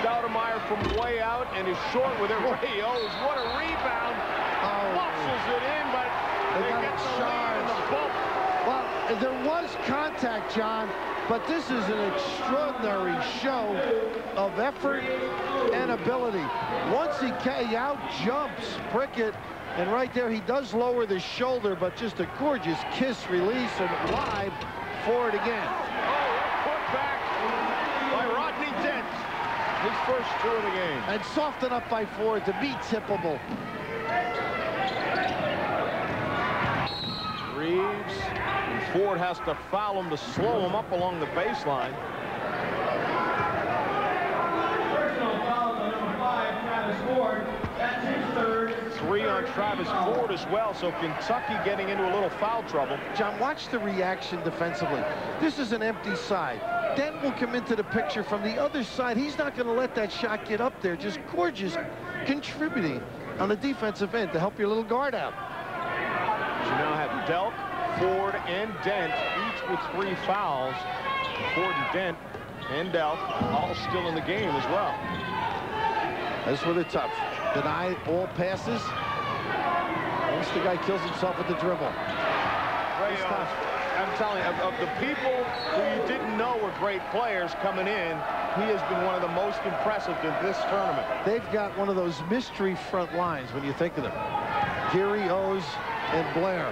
Stoudamire from way out and is short with it. Ray Owes, what a rebound. Oh. Muscles it in, but they, they get the lead in the bump. Well, there was contact, John, but this is an extraordinary show of effort and ability. Once he out jumps Prickett, and right there he does lower the shoulder, but just a gorgeous kiss release and live for it again. Oh, put back by Rodney Dent. His first two of the game. And softened up by Ford to be tippable. Reeves, and Ford has to foul him to slow him up along the baseline. Personal foul on number five, Travis Ford. That's his third. Three on Travis Ford as well, so Kentucky getting into a little foul trouble. John, watch the reaction defensively. This is an empty side. Dent will come into the picture from the other side. He's not going to let that shot get up there. Just gorgeous contributing on the defensive end to help your little guard out. You now have Delk, Ford, and Dent, each with three fouls. Ford and Dent and Delk all still in the game as well. That's where they're tough. Deny all passes. Once the guy kills himself with the dribble. Ray Owes, I'm telling you, of, of the people who you didn't know were great players coming in, he has been one of the most impressive in this tournament. They've got one of those mystery front lines when you think of them. Gary, Owes, and Blair.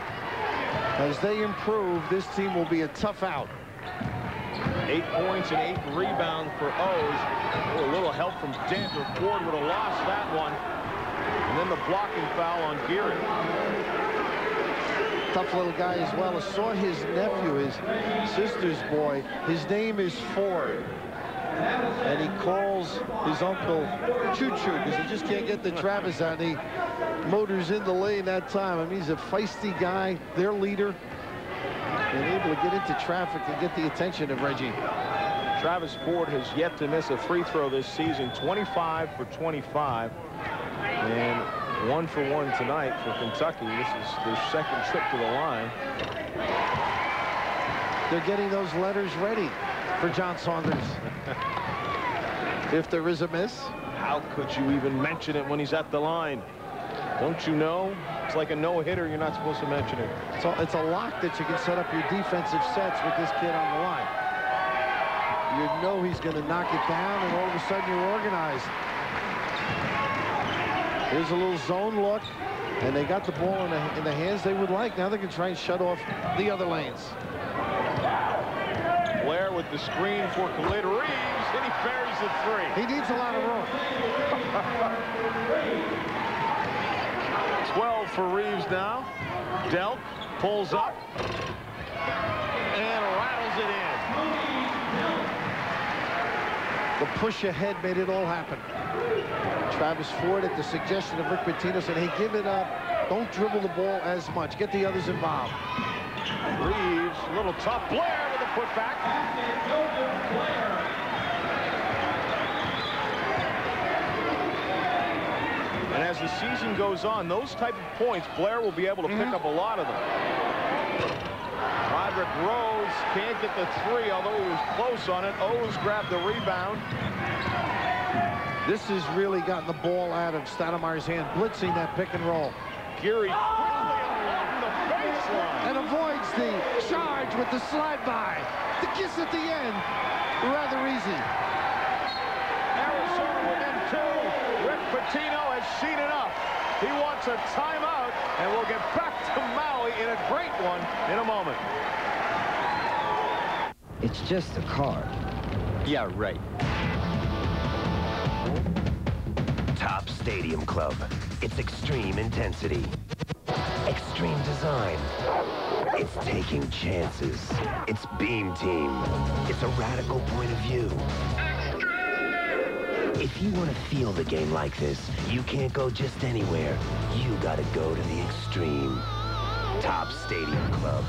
As they improve, this team will be a tough out. Eight points and eight rebounds for Owes. Oh, a little help from Dent. Ford would have lost that one. And then the blocking foul on Geary. Tough little guy as well. I saw his nephew, his sister's boy. His name is Ford. And he calls his uncle Choo Choo because he just can't get the Travis out. He motors in the lane that time. I mean, he's a feisty guy, their leader, and able to get into traffic and get the attention of Reggie. Travis Ford has yet to miss a free throw this season, twenty-five for twenty-five, and one for one tonight for Kentucky. This is their second trip to the line. They're getting those letters ready for John Saunders. If there is a miss, how could you even mention it when he's at the line? Don't you know? It's like a no-hitter. You're not supposed to mention it. So it's a lock that you can set up your defensive sets with this kid on the line. You know he's going to knock it down, and all of a sudden you're organized. Here's a little zone look, and they got the ball in the, in the hands they would like. Now they can try and shut off the other lanes. Blair with the screen for Khalid Reeves, and he buries the three. He needs a lot of room. twelve for Reeves now. Delk pulls up and rattles it in. The push ahead made it all happen. Travis Ford, at the suggestion of Rick Pitino, said, hey, give it up. Don't dribble the ball as much. Get the others involved. Reeves, a little tough. Blair with a putback. And as the season goes on, those type of points, Blair will be able to mm-hmm. pick up a lot of them. Roderick Rose can't get the three, although he was close on it. Owes grabbed the rebound. This has really gotten the ball out of Stoudamire's hand, blitzing that pick and roll. Geary quickly along the baseline. And avoids the charge with the slide by. The kiss at the end, rather easy. Arizona within two. Rick Pitino has seen enough. He wants a timeout, and we'll get back to Maui in a great one in a moment. It's just a car. Yeah, right. Top Stadium Club. It's extreme intensity. Extreme design. It's taking chances. It's Beam Team. It's a radical point of view. Extreme! If you want to feel the game like this, you can't go just anywhere. You gotta go to the extreme. Top Stadium Club.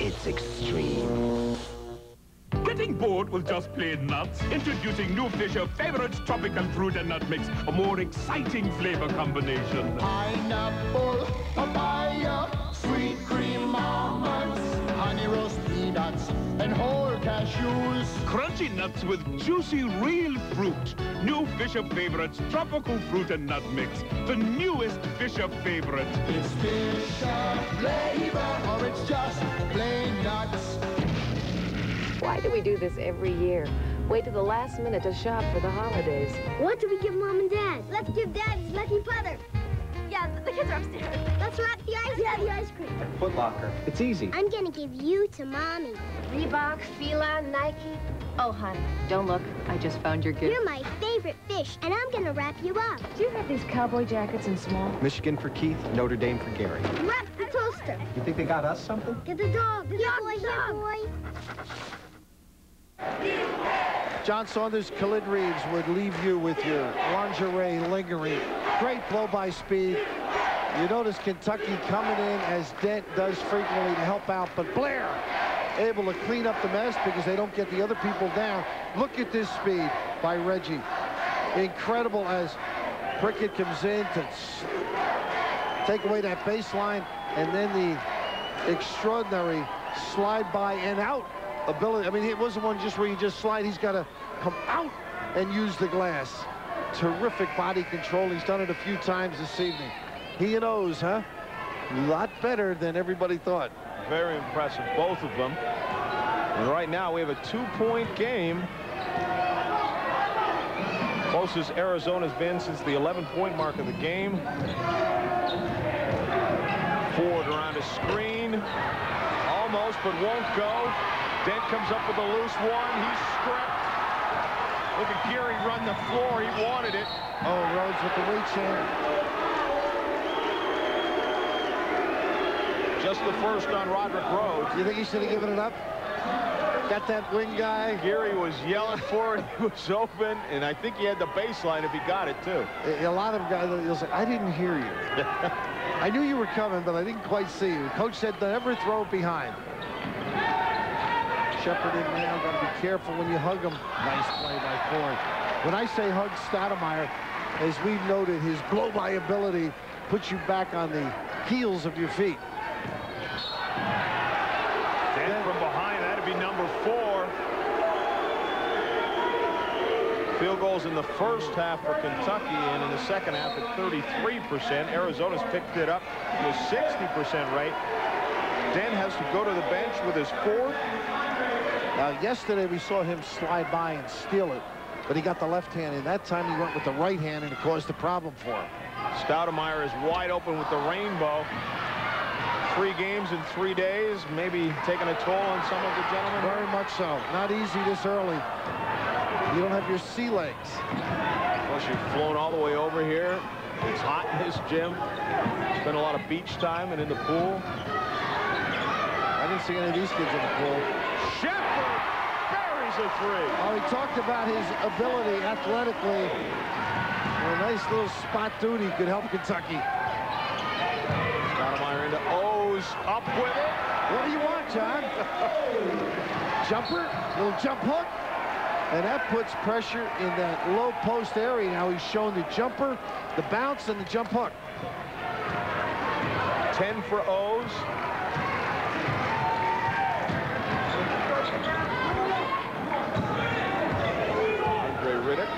It's extreme. Getting bored with just plain nuts? Introducing new Fisher Favorite Tropical Fruit and Nut Mix, a more exciting flavor combination. Pineapple, papaya, sweet cream almonds, honey roast peanuts, and whole cashews. Crunchy nuts with juicy real fruit. New Fisher Favorite Tropical Fruit and Nut Mix, the newest Fisher Favorite. It's Fisher flavor, or it's just plain nuts. Why do we do this every year? Wait to the last minute to shop for the holidays. What do we give Mom and Dad? Let's give Dad his lucky putter. Yeah, the kids are upstairs. Let's wrap the ice cream. Yeah, the ice cream. Foot Locker. It's easy. I'm going to give you to Mommy. Reebok, Fila, Nike. Oh, hon, don't look. I just found your gift. You're my favorite fish, and I'm going to wrap you up. Do you have these cowboy jackets in small? Michigan for Keith, Notre Dame for Gary. Wrap the toaster. You think they got us something? Get the dog. Get the boy. Here, boy. John Saunders, Khalid Reeves would leave you with your lingerie lingering. Great blow by speed. You notice Kentucky coming in as Dent does frequently to help out, but Blair able to clean up the mess because they don't get the other people down. Look at this speed by Reggie. Incredible as Prickett comes in to take away that baseline, and then the extraordinary slide by and out ability. I mean, it wasn't one just where you just slide. He's got to come out and use the glass. Terrific body control. He's done it a few times this evening. He and Owes, huh? A lot better than everybody thought. Very impressive, both of them. And right now, we have a two-point game. Closest Arizona's been since the eleven-point mark of the game. Ford around a screen. Almost, but won't go. Dent comes up with a loose one. He's stripped. Look at Geary run the floor. He wanted it. Oh, Rhodes with the reach in. Just the first on Roderick Rhodes. You think he should have given it up? Got that wing guy. Geary was yelling for it. He was open, and I think he had the baseline if he got it, too. A lot of guys, you'll say, I didn't hear you. I knew you were coming, but I didn't quite see you. Coach said, never throw it behind. Shepherd in now, got to be careful when you hug him. Nice play by Ford. When I say hug Stoudamire, as we've noted, his blow-by ability puts you back on the heels of your feet. Dent from behind, that'd be number four. Field goals in the first half for Kentucky, and in the second half at thirty-three percent. Arizona's picked it up to a sixty percent rate. Dent has to go to the bench with his fourth. Uh, yesterday we saw him slide by and steal it, but he got the left hand, and that time he went with the right hand, and it caused a problem for him. Stoudamire is wide open with the rainbow. Three games in three days, maybe taking a toll on some of the gentlemen. Very much so. Not easy this early. You don't have your sea legs. Plus, you've flown all the way over here. It's hot in this gym. Spent a lot of beach time and in the pool. I didn't see any of these kids in the pool. Shepherd buries a three. Well, he talked about his ability athletically. A nice little spot duty could help Kentucky. Stoudamire into Owes, up with it. What do you want, John? Jumper, little jump hook. And that puts pressure in that low post area. Now he's shown the jumper, the bounce, and the jump hook. ten for Owes. Andre Riddick.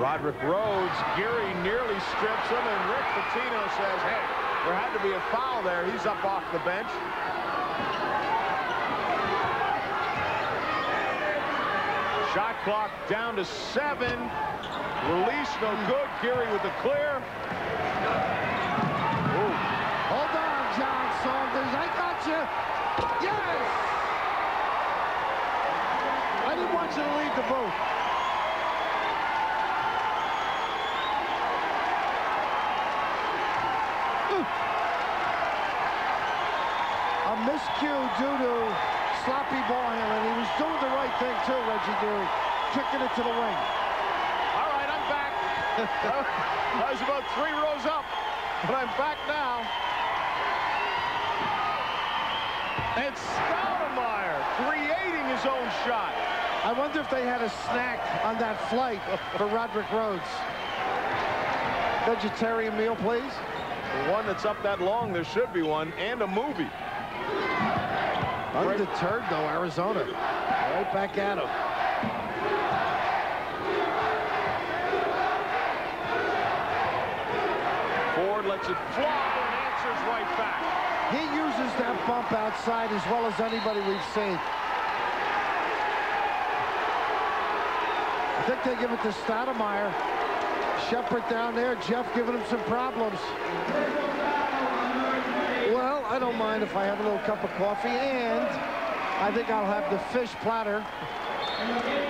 Roderick Rhodes. Geary nearly strips him, and Rick Pitino says, hey, there had to be a foul there. He's up off the bench. Shot clock down to seven. Release no good. Geary with the clear. Ooh. Hold on, John Saunders. I got you. Yes! I didn't want you to leave the booth. Ooh. A miscue due to sloppy ball handling. He was doing the right thing too, Reggie Geary, kicking it to the wing. All right, I'm back. I was about three rows up, but I'm back now. And Stoudamire creating his own shot. I wonder if they had a snack on that flight for Roderick Rhodes. Vegetarian meal, please. The one that's up that long, there should be one, and a movie. Undeterred, though, Arizona. Right back at him. Ford lets it fly and answers right back. He uses that bump outside as well as anybody we've seen. I think they give it to Stoudamire. Shepherd down there. Jeff giving him some problems. I don't mind if I have a little cup of coffee, and I think I'll have the fish platter.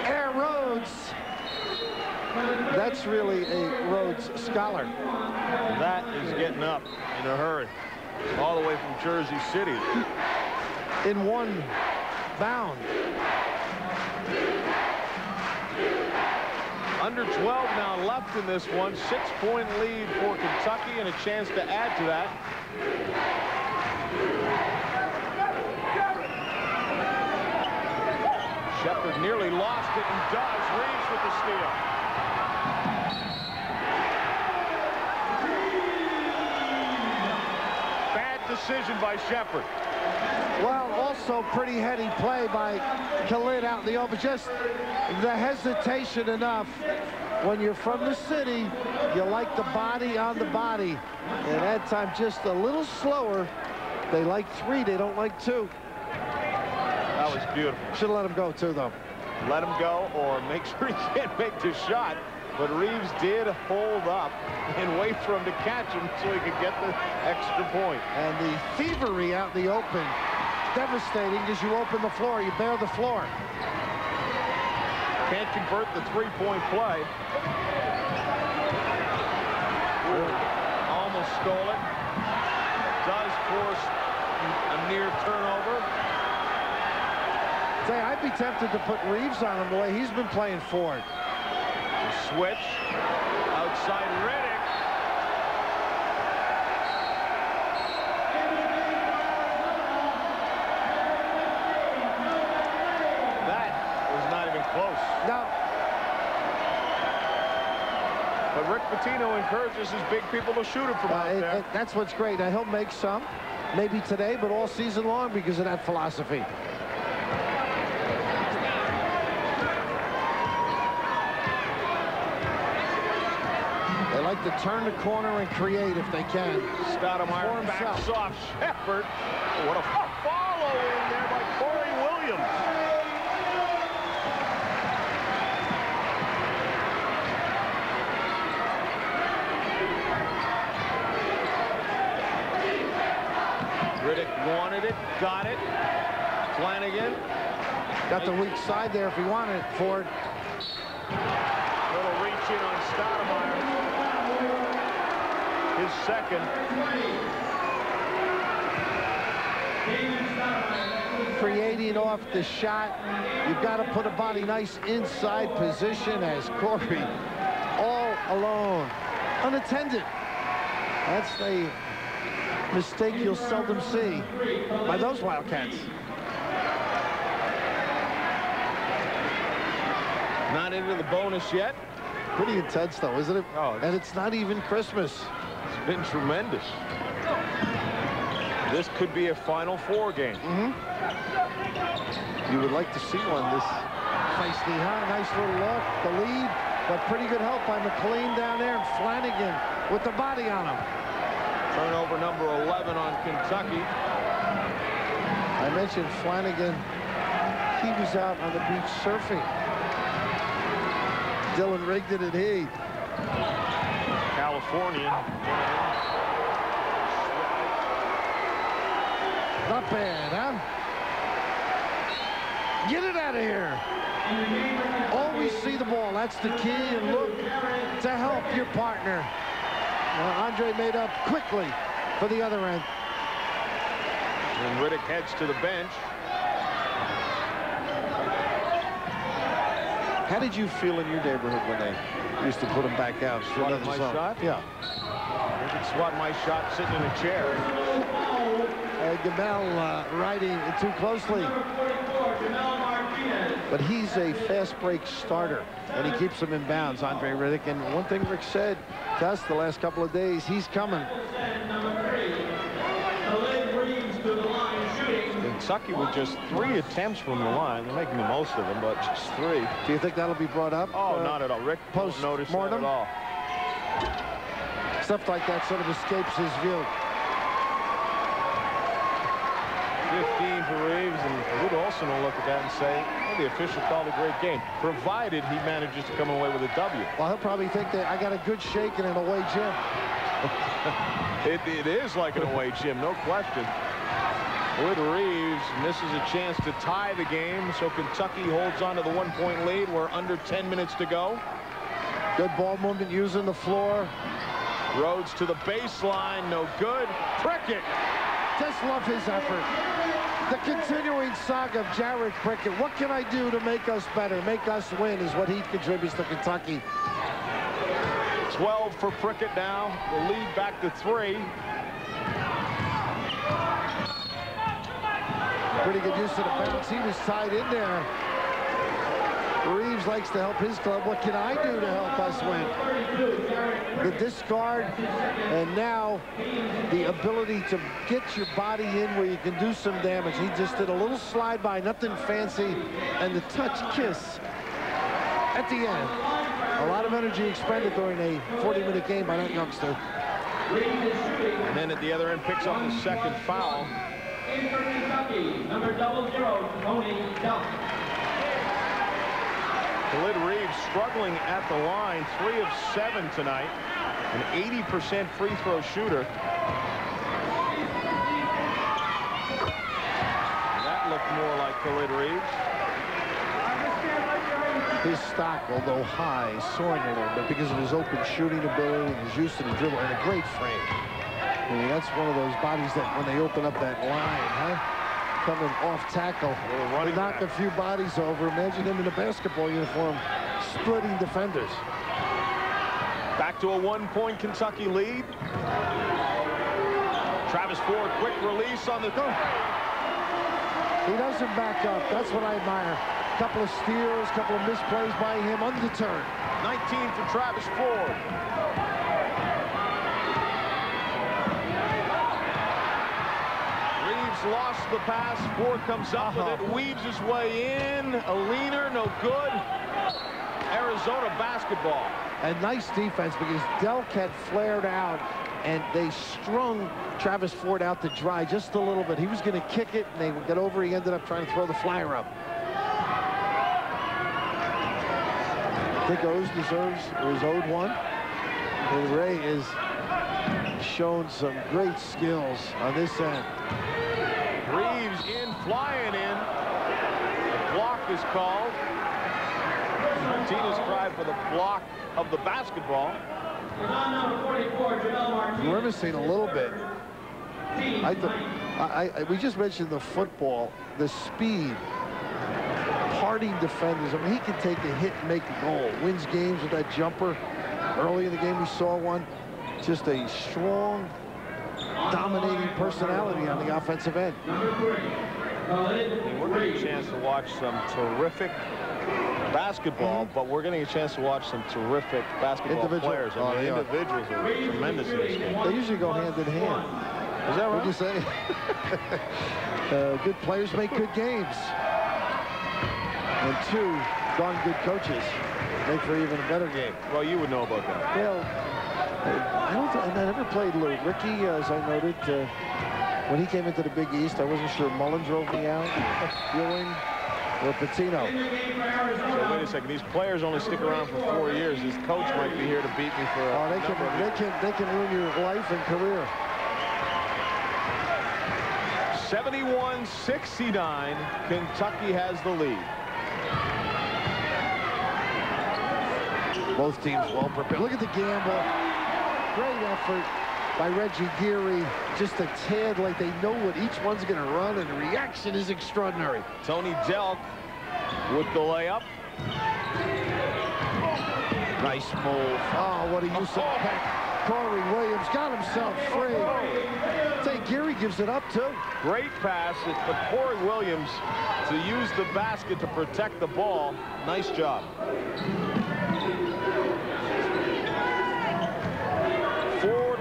Air Rhodes. That's really a Rhodes scholar. That is getting up in a hurry. All the way from Jersey City. In one bound. Under twelve now left in this one. Six-point lead for Kentucky and a chance to add to that. Shepherd nearly lost it, and Dodge Reeves with the steal. Bad decision by Shepherd. Well, also pretty heady play by Khalid out in the open. Just the hesitation enough. When you're from the city, you like the body on the body. And that time just a little slower. They like three, they don't like two. That was beautiful. Should have let him go, too, though. Let him go or make sure he can't make the shot. But Reeves did hold up and wait for him to catch him so he could get the extra point. And the thievery out in the open, devastating as you open the floor. You bare the floor. Can't convert the three-point play. Almost stole it. Does force a near turnover. Say, I'd be tempted to put Reeves on him the way he's been playing Ford. Switch. Outside Riddick. That was not even close. No. But Rick Pitino encourages his big people to shoot it from uh, out it, there. It, that's what's great. Now, he'll make some, maybe today, but all season long because of that philosophy. like to turn the corner and create if they can. Stoudamire backs off Shepherd. What a follow in there by Corey Williams. Riddick wanted it, got it. Flanagan. Got the weak side there if he wanted it, Ford. Little reach in on Stoudamire. His second. Creating off the shot. You've got to put a body nice inside position as Corey all alone. Unattended. That's the mistake you'll seldom see by those Wildcats. Not into the bonus yet. Pretty intense, though, isn't it? Oh, it's, and it's not even Christmas. It's been tremendous. This could be a Final Four game. Mm-hmm. You would like to see one. This place the high, nice little look, the lead, but pretty good help by McLean down there, and Flanagan with the body on him. Turnover number eleven on Kentucky. I mentioned Flanagan. He was out on the beach surfing. Dylan rigged it and he. Californian. Not bad, huh? Get it out of here. Always see the ball. That's the key. And look to help your partner. Now Andre made up quickly for the other end. And Riddick heads to the bench. How did you feel in your neighborhood when they used to put him back out? Swatted my zone. Shot? Yeah. I could swat my shot sitting in a chair. Uh, Jamal uh, riding too closely. But he's a fast break starter, and he keeps him in bounds, Andre Riddick. And one thing Rick said to us the last couple of days, he's coming. Kentucky with just three attempts from the line. They're making the most of them, but just three. Do you think that'll be brought up? Oh, uh, not at all. Rick post noticed that at all. Stuff like that sort of escapes his view. fifteen for Reeves, and Lute Olson will look at that and say, well, the official called a great game, provided he manages to come away with a W. Well, he'll probably think that I got a good shake in an away gym. it, it is like an away gym, no question. With Reeves, misses a chance to tie the game, so Kentucky holds on to the one-point lead. We're under ten minutes to go. Good ball movement using the floor. Rhodes to the baseline, no good. Prickett. Just love his effort. The continuing saga of Jared Prickett. What can I do to make us better, make us win, is what he contributes to Kentucky. twelve for Prickett now. The lead back to three. Pretty good use of the bounce. He was tied in there. Reeves likes to help his club. What can I do to help us win? The discard, and now the ability to get your body in where you can do some damage. He just did a little slide by, nothing fancy, and the touch kiss at the end. A lot of energy expended during a forty-minute game by that youngster. And then at the other end, picks up the second foul. In for Kentucky, number double zero, Tony Delk. Khalid Reeves struggling at the line, three of seven tonight, an eighty percent free throw shooter. That looked more like Khalid Reeves. His stock, although high, is soaring a little bit because of his open shooting ability, his use of the dribble, and a great frame. I mean, that's one of those bodies that when they open up that line, huh? Coming off tackle, they knock a few bodies over. Imagine him in a basketball uniform, splitting defenders. Back to a one-point Kentucky lead. Travis Ford, quick release on the goal. He doesn't back up. That's what I admire. A couple of steals, a couple of misplays by him, undeterred. nineteen for Travis Ford. Lost the pass. Ford comes up with it, weaves his way in. A leaner, no good. Arizona basketball. a nice defense because Delk had flared out and they strung Travis Ford out to dry just a little bit. He was going to kick it, and they got over. He ended up trying to throw the flyer up. I think Owes deserves, or is owed one. And Ray is shown some great skills on this end. Reeves in, flying in. The block is called. Martinez tried for the block of the basketball. We're missing a little bit. I, I, I, we just mentioned the football, the speed, parting defenders. I mean, he can take the hit and make the goal. Wins games with that jumper. Early in the game, we saw one. Just a strong, dominating personality on the offensive end. We're getting a chance to watch some terrific basketball, mm-hmm. but we're getting a chance to watch some terrific basketball individual players. I mean, oh, the individuals are, are tremendous in this game. They usually go hand in hand. Is that right? What do you say? uh, good players make good games. And two darn good coaches make for even a better game. Well, you would know about that. Well, I don't. Th I never played Lute. Ricky, uh, as I noted, uh, when he came into the Big East, I wasn't sure Mullen drove me out. Ewing. Or Pitino. So wait a second. These players only stick around for four years. This coach might be here to beat me for. Oh, they can, they can, they can ruin your life and career. seventy-one sixty-nine, Kentucky has the lead. Both teams well prepared. Look at the gamble. Great effort by Reggie Geary, just a tad like they know what each one's going to run, and the reaction is extraordinary. Tony Delk with the layup. Nice move. Oh, what a use of the pack. Corey Williams got himself free. I think Geary gives it up, too. Great pass, but Corey Williams to use the basket to protect the ball. Nice job.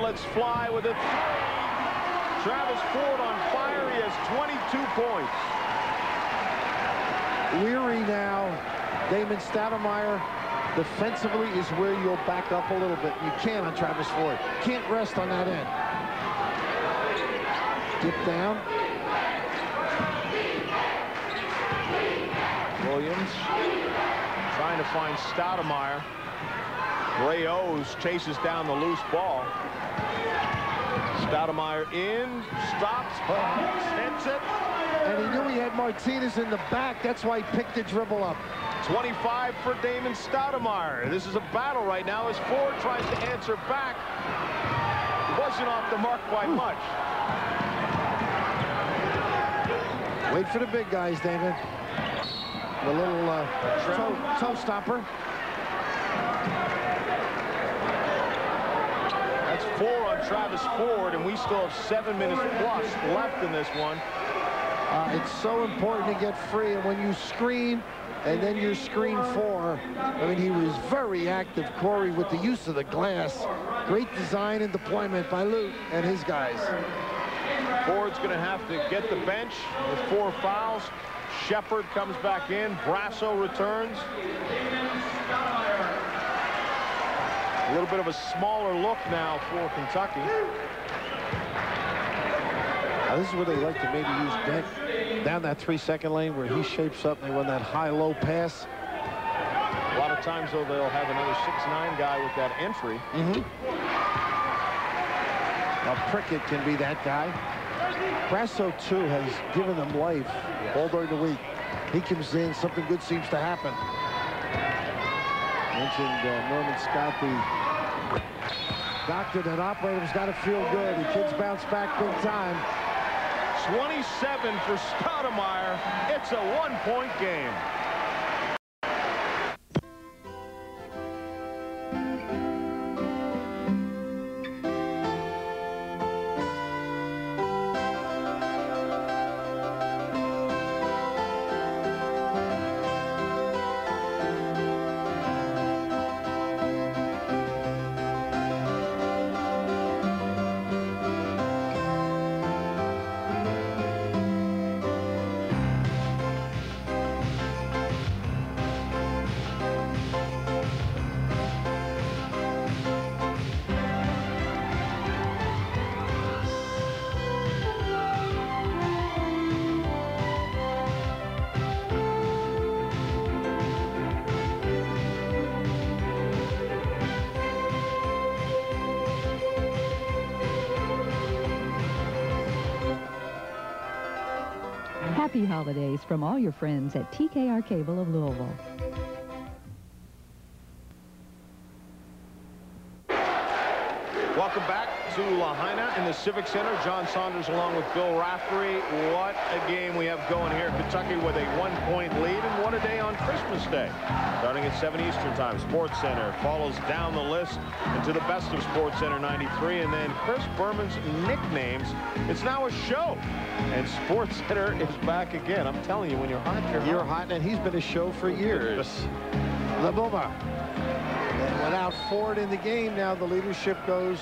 Let's fly with it. Travis Ford on fire. He has twenty-two points. Weary now. Damon Stoudamire defensively is where you'll back up a little bit. You can on Travis Ford. Can't rest on that end. Dip down. Williams trying to find Stoudamire. Ray Owes chases down the loose ball. Stoudamire in, stops, hits it. And he knew he had Martinez in the back. That's why he picked the dribble up. twenty-five for Damon Stoudamire. This is a battle right now as Ford tries to answer back. Wasn't off the mark by much. Wait for the big guys, Damon. The little uh, toe, toe stopper. That's four on Travis Ford, and we still have seven minutes plus left in this one. Uh, it's so important to get free, and when you screen, and then you screen four, I mean, he was very active, Corey, with the use of the glass. Great design and deployment by Lute and his guys. Ford's going to have to get the bench with four fouls. Shepherd comes back in. Brasso returns. A little bit of a smaller look now for Kentucky. Now this is where they like to maybe use Dent down that three-second lane where he shapes up and they run that high-low pass. A lot of times, though, they'll have another six nine guy with that entry. Mm-hmm. Now Prickett can be that guy. Brasso, too, has given them life yes. all during the week. He comes in, something good seems to happen. Mentioned uh, Norman Scott, the doctor that operated, has got to feel good. The kids bounce back big time. twenty-seven for Stoudamire. It's a one-point game. Happy holidays from all your friends at T K R Cable of Louisville. Welcome back to Lahaina in the Civic Center. John Saunders along with Bill Raftery. What a game we have going here. Kentucky with a one-point lead, and what a day on Christmas Day. Starting at seven Eastern Time, Sports Center follows down the list into the best of Sports Center ninety-three, and then Chris Berman's nicknames. It's now a show, and Sports Center is back again. I'm telling you, when you're hot, you're hot. You're hot, and he's been a show for years. La Bomba. Without Ford in the game, now the leadership goes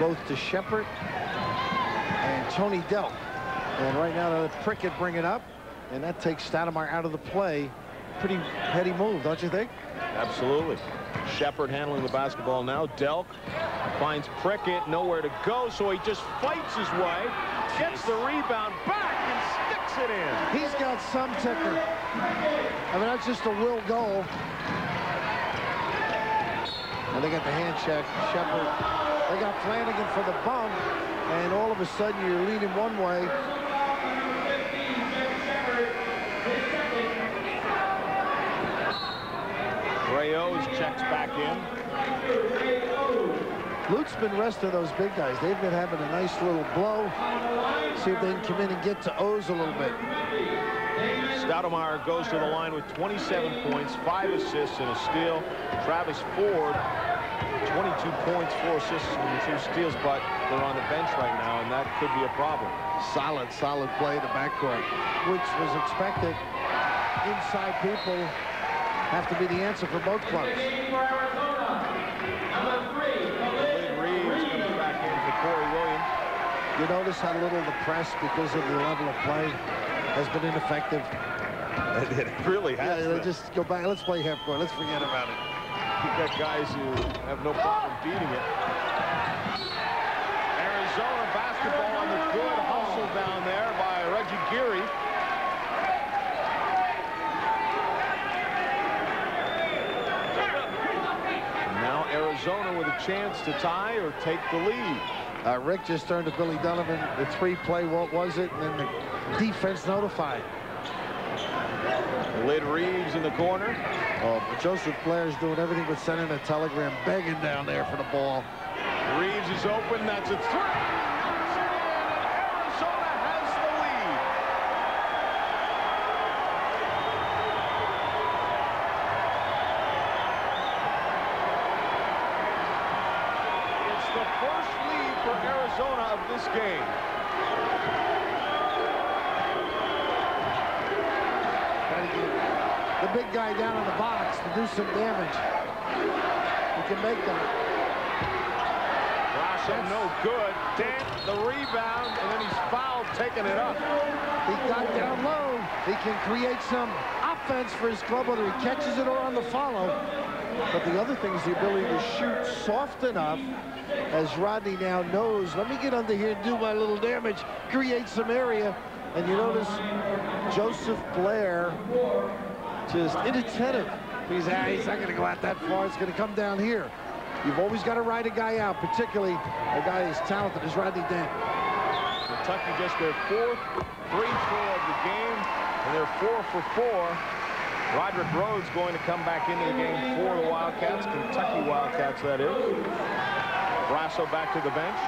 both to Shepherd and Tony Delk. And right now, Prickett bring it up, and that takes Stoudamire out of the play. Pretty heady move, don't you think? Absolutely. Shepherd handling the basketball now. Delk finds Prickett, nowhere to go, so he just fights his way, gets the rebound back, and sticks it in. He's got some ticker. I mean, that's just a will goal. And they got the hand check, Shepherd. They got Flanagan for the bump, and all of a sudden you're leading one way. Ray Owes checks back in. Luke's been resting those big guys. They've been having a nice little blow. See if they can come in and get to Owes a little bit. Stoudamire goes to the line with twenty-seven points, five assists, and a steal. Travis Ford, twenty-two points, four assists, and two steals, but they're on the bench right now, and that could be a problem. Solid, solid play in the backcourt, which was expected. Inside people have to be the answer for both clubs. Khalid Reeves comes back in for Corey Williams. You notice how little the press, because of the level of play, has been ineffective. It really has. Yeah, they just go back. Let's play half court. Let's forget about it. You've got guys who have no problem beating it. Arizona basketball on the good hustle down there by Reggie Geary. And now Arizona with a chance to tie or take the lead. Uh, Rick just turned to Billy Donovan. The three play, what was it? And then the defense notified. Lid Reeves in the corner. Oh, but Joseph Blair is doing everything but sending a telegram, begging down there for the ball. Reeves is open. That's a three. Arizona has the lead. It's the first lead for Arizona of this game. The big guy down in the box to do some damage. He can make that. Brasso no good. Dent the rebound, and then he's fouled taking it up. He got down low. He can create some offense for his club, whether he catches it or on the follow. But the other thing is the ability to shoot soft enough, as Rodney now knows, let me get under here and do my little damage, create some area. And you notice Joseph Blair just inattentive. He's, ah, he's not going to go out that far. It's going to come down here. You've always got to ride a guy out, particularly a guy as talented as Rodney Dent. Kentucky just their fourth free throw of the game, and they're four for four. Roderick Rhodes going to come back into the game for the Wildcats, Kentucky Wildcats, that is. Brasso back to the bench.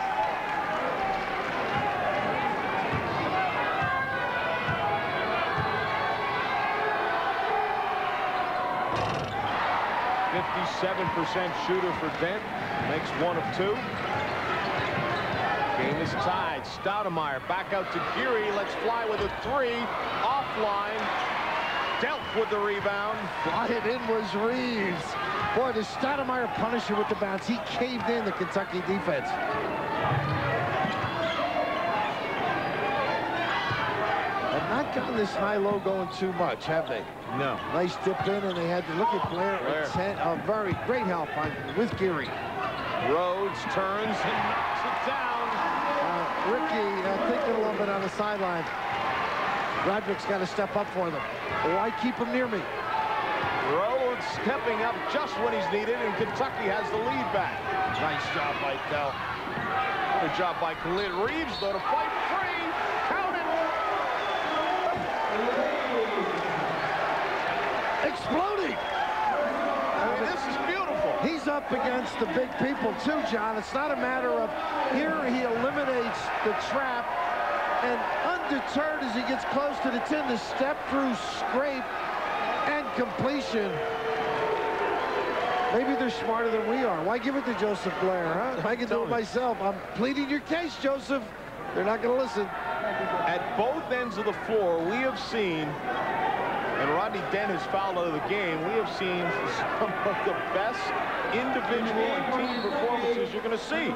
fifty-seven percent shooter for Dent. Makes one of two. Game is tied. Stoudamire back out to Geary. Let's fly with a three. Offline. Delk with the rebound. Brought it in was Reeves. Boy, does Stoudamire punish him with the bounce. He caved in the Kentucky defense. I've not gotten this high-low going too much, have they? No. Nice dip in, and they had to look at Blair. Blair. A very great help on, with Geary. Rhodes turns and knocks it down. Uh, Ricky uh, thinking a little bit on the sideline. Roderick's got to step up for them. Why keep him near me? Rhodes stepping up just when he's needed, and Kentucky has the lead back. Nice job by Dell. Good job by Khalid Reeves, though, to fight free. Count it. up against the big people too, John. It's not a matter of here he eliminates the trap, and undeterred as he gets close to the ten, the step through scrape and completion. Maybe they're smarter than we are. Why give it to Joseph Blair, huh? If I can do it myself. I'm pleading your case, Joseph. They're not going to listen. At both ends of the floor, we have seen, and Rodney Dent has fouled out of the game, we have seen some of the best individual and team performances you're going to see.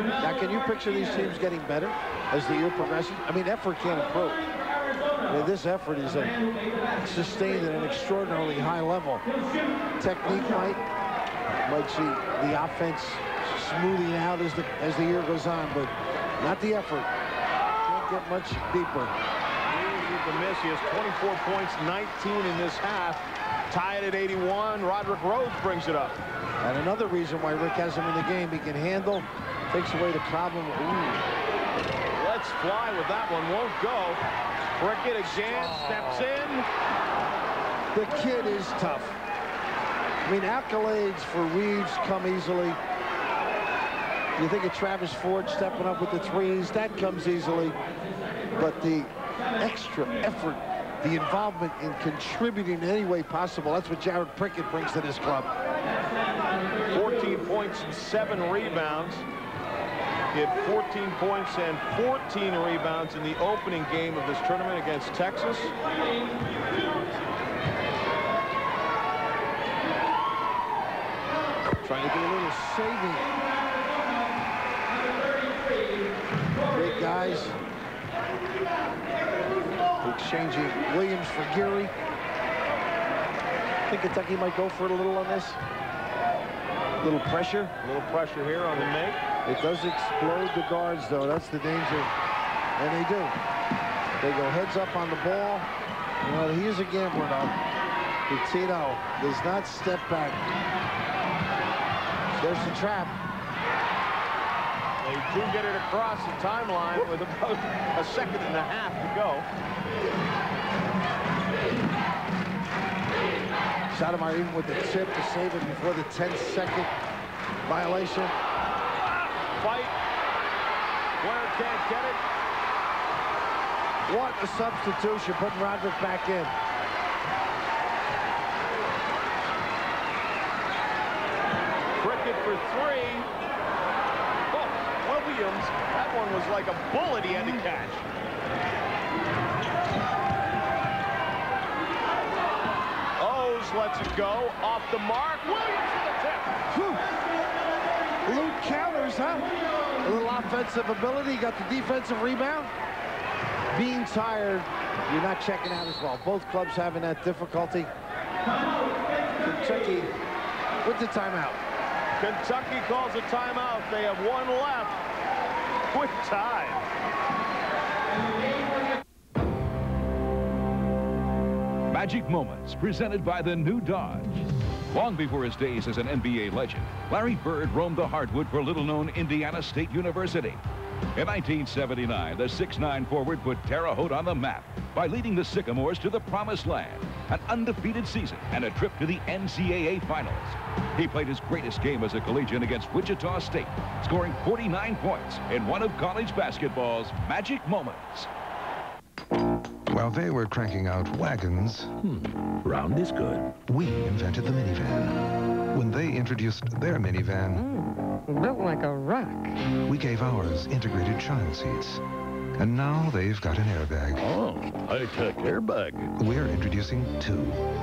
Now, can you picture these teams getting better as the year progresses? I mean, effort can't improve. I mean, this effort is a, sustained at an extraordinarily high level. Technique might, might see the offense smoothing out as the, as the year goes on, but not the effort. Can't get much deeper. The miss. He has twenty-four points, nineteen in this half. Tied at eighty-one. Roderick Rose brings it up. And another reason why Rick has him in the game, he can handle, takes away the problem. Ooh. Let's fly with that one. Won't go. Prickett again, steps in. The kid is tough. I mean, accolades for Reeves come easily. You think of Travis Ford stepping up with the threes, that comes easily. But the extra effort, the involvement in contributing in any way possible, that's what Jared Prickett brings to this club. fourteen points and seven rebounds. He had fourteen points and fourteen rebounds in the opening game of this tournament against Texas. Trying to do a little saving. Great guys. Exchanging Williams for Geary. I think Kentucky might go for it a little on this. A little pressure. A little pressure here on the make. It does explode the guards, though. That's the danger. And they do. They go heads up on the ball. Well, he is a gambler, though. Pitino does not step back. There's the trap. They do get it across the timeline with about a second and a half to go. Stoudamire even with the chip to save it before the ten second violation. Fight. Blair can't get it. What a substitution, putting Roderick back in. Prickett for three. Oh, Williams. That one was like a bullet he had to catch. Owes lets it go. Off the mark. Williams with a tip. Lute counters, huh? A little offensive ability, got the defensive rebound. Being tired, you're not checking out as well. Both clubs having that difficulty. Kentucky with the timeout. Kentucky calls a timeout. They have one left. Quick time. Magic Moments presented by the new Dodge. Long before his days as an N B A legend, Larry Bird roamed the hardwood for little-known Indiana State University. In nineteen seventy-nine, the six nine forward put Terre Haute on the map by leading the Sycamores to the promised land, an undefeated season, and a trip to the N C double A Finals. He played his greatest game as a collegian against Wichita State, scoring forty-nine points in one of college basketball's magic moments. While they were cranking out wagons, hmm, round is good, we invented the minivan. When they introduced their minivan, mm, built like a rock, we gave ours integrated child seats. And now they've got an airbag. Oh, high-tech airbag. We're introducing two.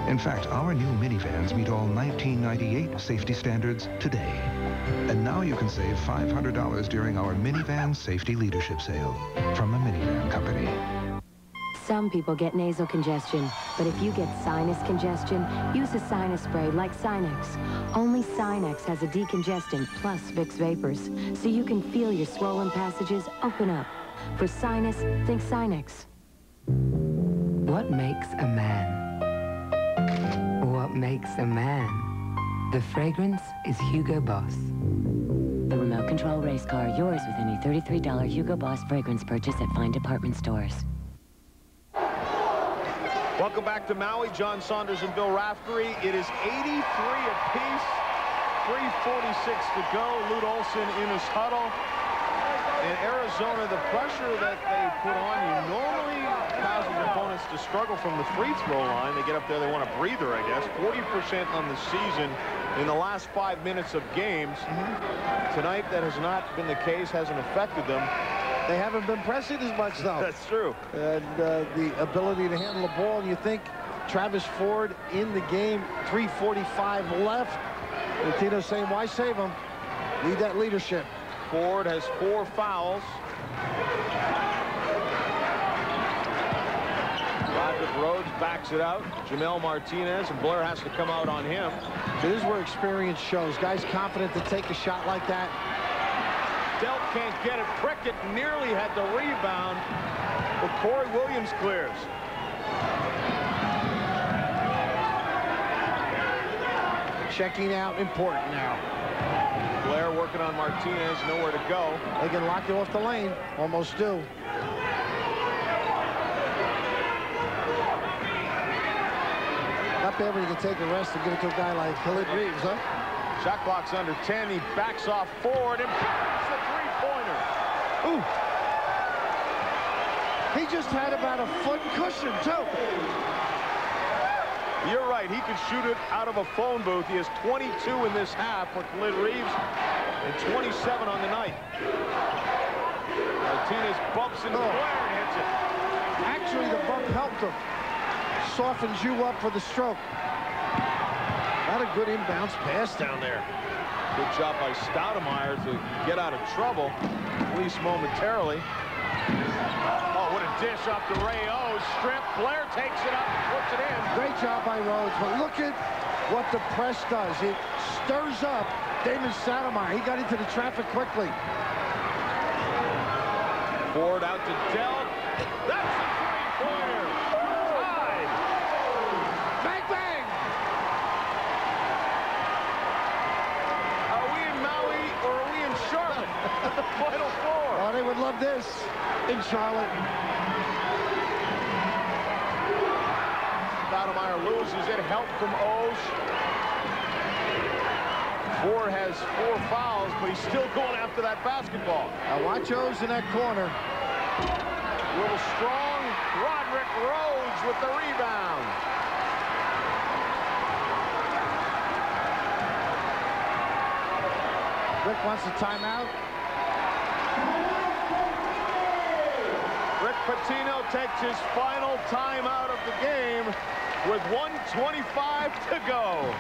In fact, our new minivans meet all nineteen ninety-eight safety standards today. And now you can save five hundred dollars during our minivan safety leadership sale from the minivan company. Some people get nasal congestion, but if you get sinus congestion, use a sinus spray like Sinex. Only Sinex has a decongestant plus Vicks Vapors, so you can feel your swollen passages open up. For sinus, think Sinex. What makes a man? What makes a man? The fragrance is Hugo Boss. The remote control race car, yours with any thirty-three dollar Hugo Boss fragrance purchase at fine department stores. Welcome back to Maui. John Saunders and Bill Raftery. It is eighty-three apiece. three forty-six to go. Lute Olson in his huddle. In Arizona, the pressure that they put on you normally causes opponents to struggle from the free throw line. They get up there, they want a breather, I guess. forty percent on the season in the last five minutes of games. Mm-hmm. Tonight, that has not been the case, hasn't affected them. They haven't been pressing as much, though. That's true. And uh, the ability to handle the ball, and you think Travis Ford in the game, three forty-five left. Pitino's saying, why save him? Need that leadership. Ford has four fouls. Roderick Rhodes backs it out. Jamal Martinez, and Blair has to come out on him. So this is where experience shows. Guys confident to take a shot like that. Delk can't get it. Prickett nearly had the rebound, but Corey Williams clears. Checking out important now. Blair working on Martinez, nowhere to go. They can lock you off the lane, almost do. Not bad when you can take a rest and give it to a guy like Khalid Reeves, huh? Shot clock's under ten. He backs off forward and picks the three-pointer. Ooh. He just had about a foot cushion, too. You're right, he could shoot it out of a phone booth. He has twenty-two in this half for Khalid Reeves and twenty-seven on the night. Martinez bumps into oh. Blair and hits it. Actually, the bump helped him. Softens you up for the stroke. Not a good inbounds pass down there. Good job by Stoudamire to get out of trouble, at least momentarily. Dish up to Ray Owes, strip, Blair takes it up and puts it in. Great job by Rhodes, but look at what the press does. It stirs up Damon Stoudamire. He got into the traffic quickly. Ford out to Dell. That's a three-pointer. Tied. Bang, bang. Are we in Maui or are we in Charlotte at the Final Four? Oh, they would love this in Charlotte. Stoudamire loses it, help from Owes. Ford has four fouls, but he's still going after that basketball. Now watch Owes in that corner. A little strong, Roderick Rose with the rebound. Rick wants a timeout. Rick Pitino takes his final timeout of the game with one twenty-five to go.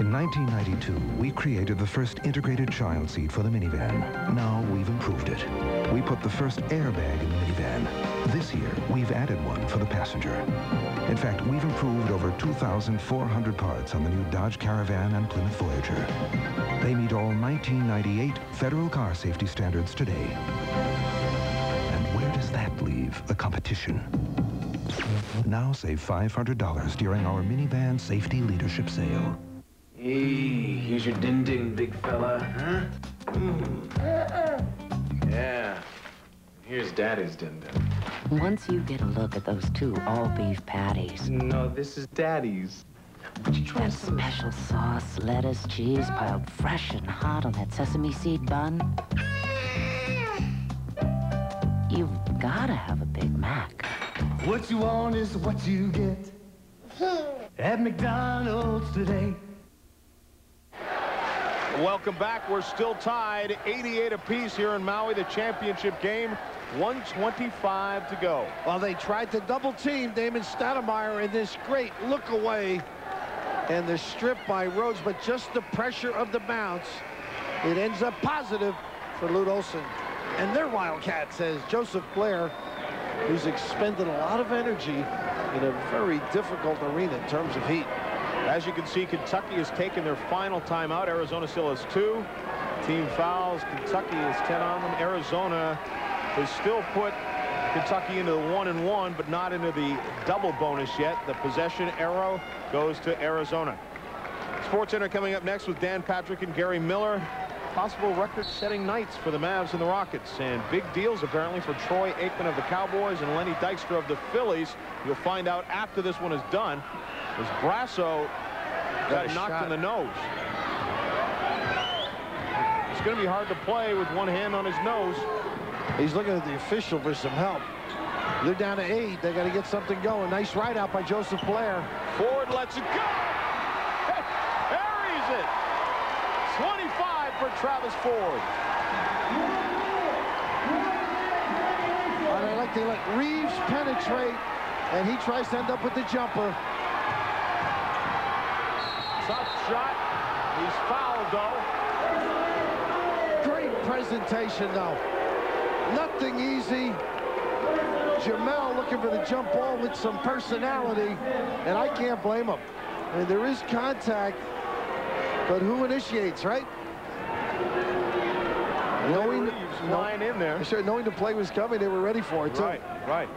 In nineteen ninety-two, we created the first integrated child seat for the minivan. Now we've improved it. We put the first airbag in the minivan. This year, we've added one for the passenger. In fact, we've improved over two thousand four hundred parts on the new Dodge Caravan and Plymouth Voyager. They meet all nineteen ninety-eight federal car safety standards today. Where does that leave the competition? Now save five hundred dollars during our minivan safety leadership sale. Hey, here's your ding-ding, big fella, huh? Mm. Yeah. Here's Daddy's ding-ding. Once you get a look at those two all-beef patties... No, this is Daddy's. That special sauce, lettuce, cheese piled fresh and hot on that sesame seed bun. You've gotta have a Big Mac. What you want is what you get at McDonald's today. Welcome back. We're still tied eighty-eight apiece here in Maui. The championship game, one twenty-five to go. Well, they tried to double team Damon Stoudamire in this great look away and the strip by Rhodes, but just the pressure of the bounce. It ends up positive for Lute Olson. And their Wildcats, says Joseph Blair, who's expended a lot of energy in a very difficult arena in terms of heat. As you can see, Kentucky has taken their final timeout. Arizona still has two team fouls. Kentucky is ten on them. Arizona has still put Kentucky into the one and one, but not into the double bonus yet. The possession arrow goes to Arizona. Sports Center coming up next with Dan Patrick and Gary Miller. Possible record-setting nights for the Mavs and the Rockets, and big deals apparently for Troy Aikman of the Cowboys and Lenny Dykstra of the Phillies. You'll find out after this one is done, as Brasso Got knocked in the nose. It's going to be hard to play with one hand on his nose. He's looking at the official for some help. They're down to eight. They got to get something going. Nice ride out by Joseph Blair. Ford lets it go. Buries it. twenty-five for Travis Ford. And I like to let Reeves penetrate, and he tries to end up with the jumper. Tough shot. He's fouled, though. Great presentation, though. Nothing easy. Jamal looking for the jump ball with some personality, and I can't blame him. I mean, there is contact, but who initiates, right? Knowing, knowing in there, sure, knowing the play was coming, they were ready for it too. Right, right.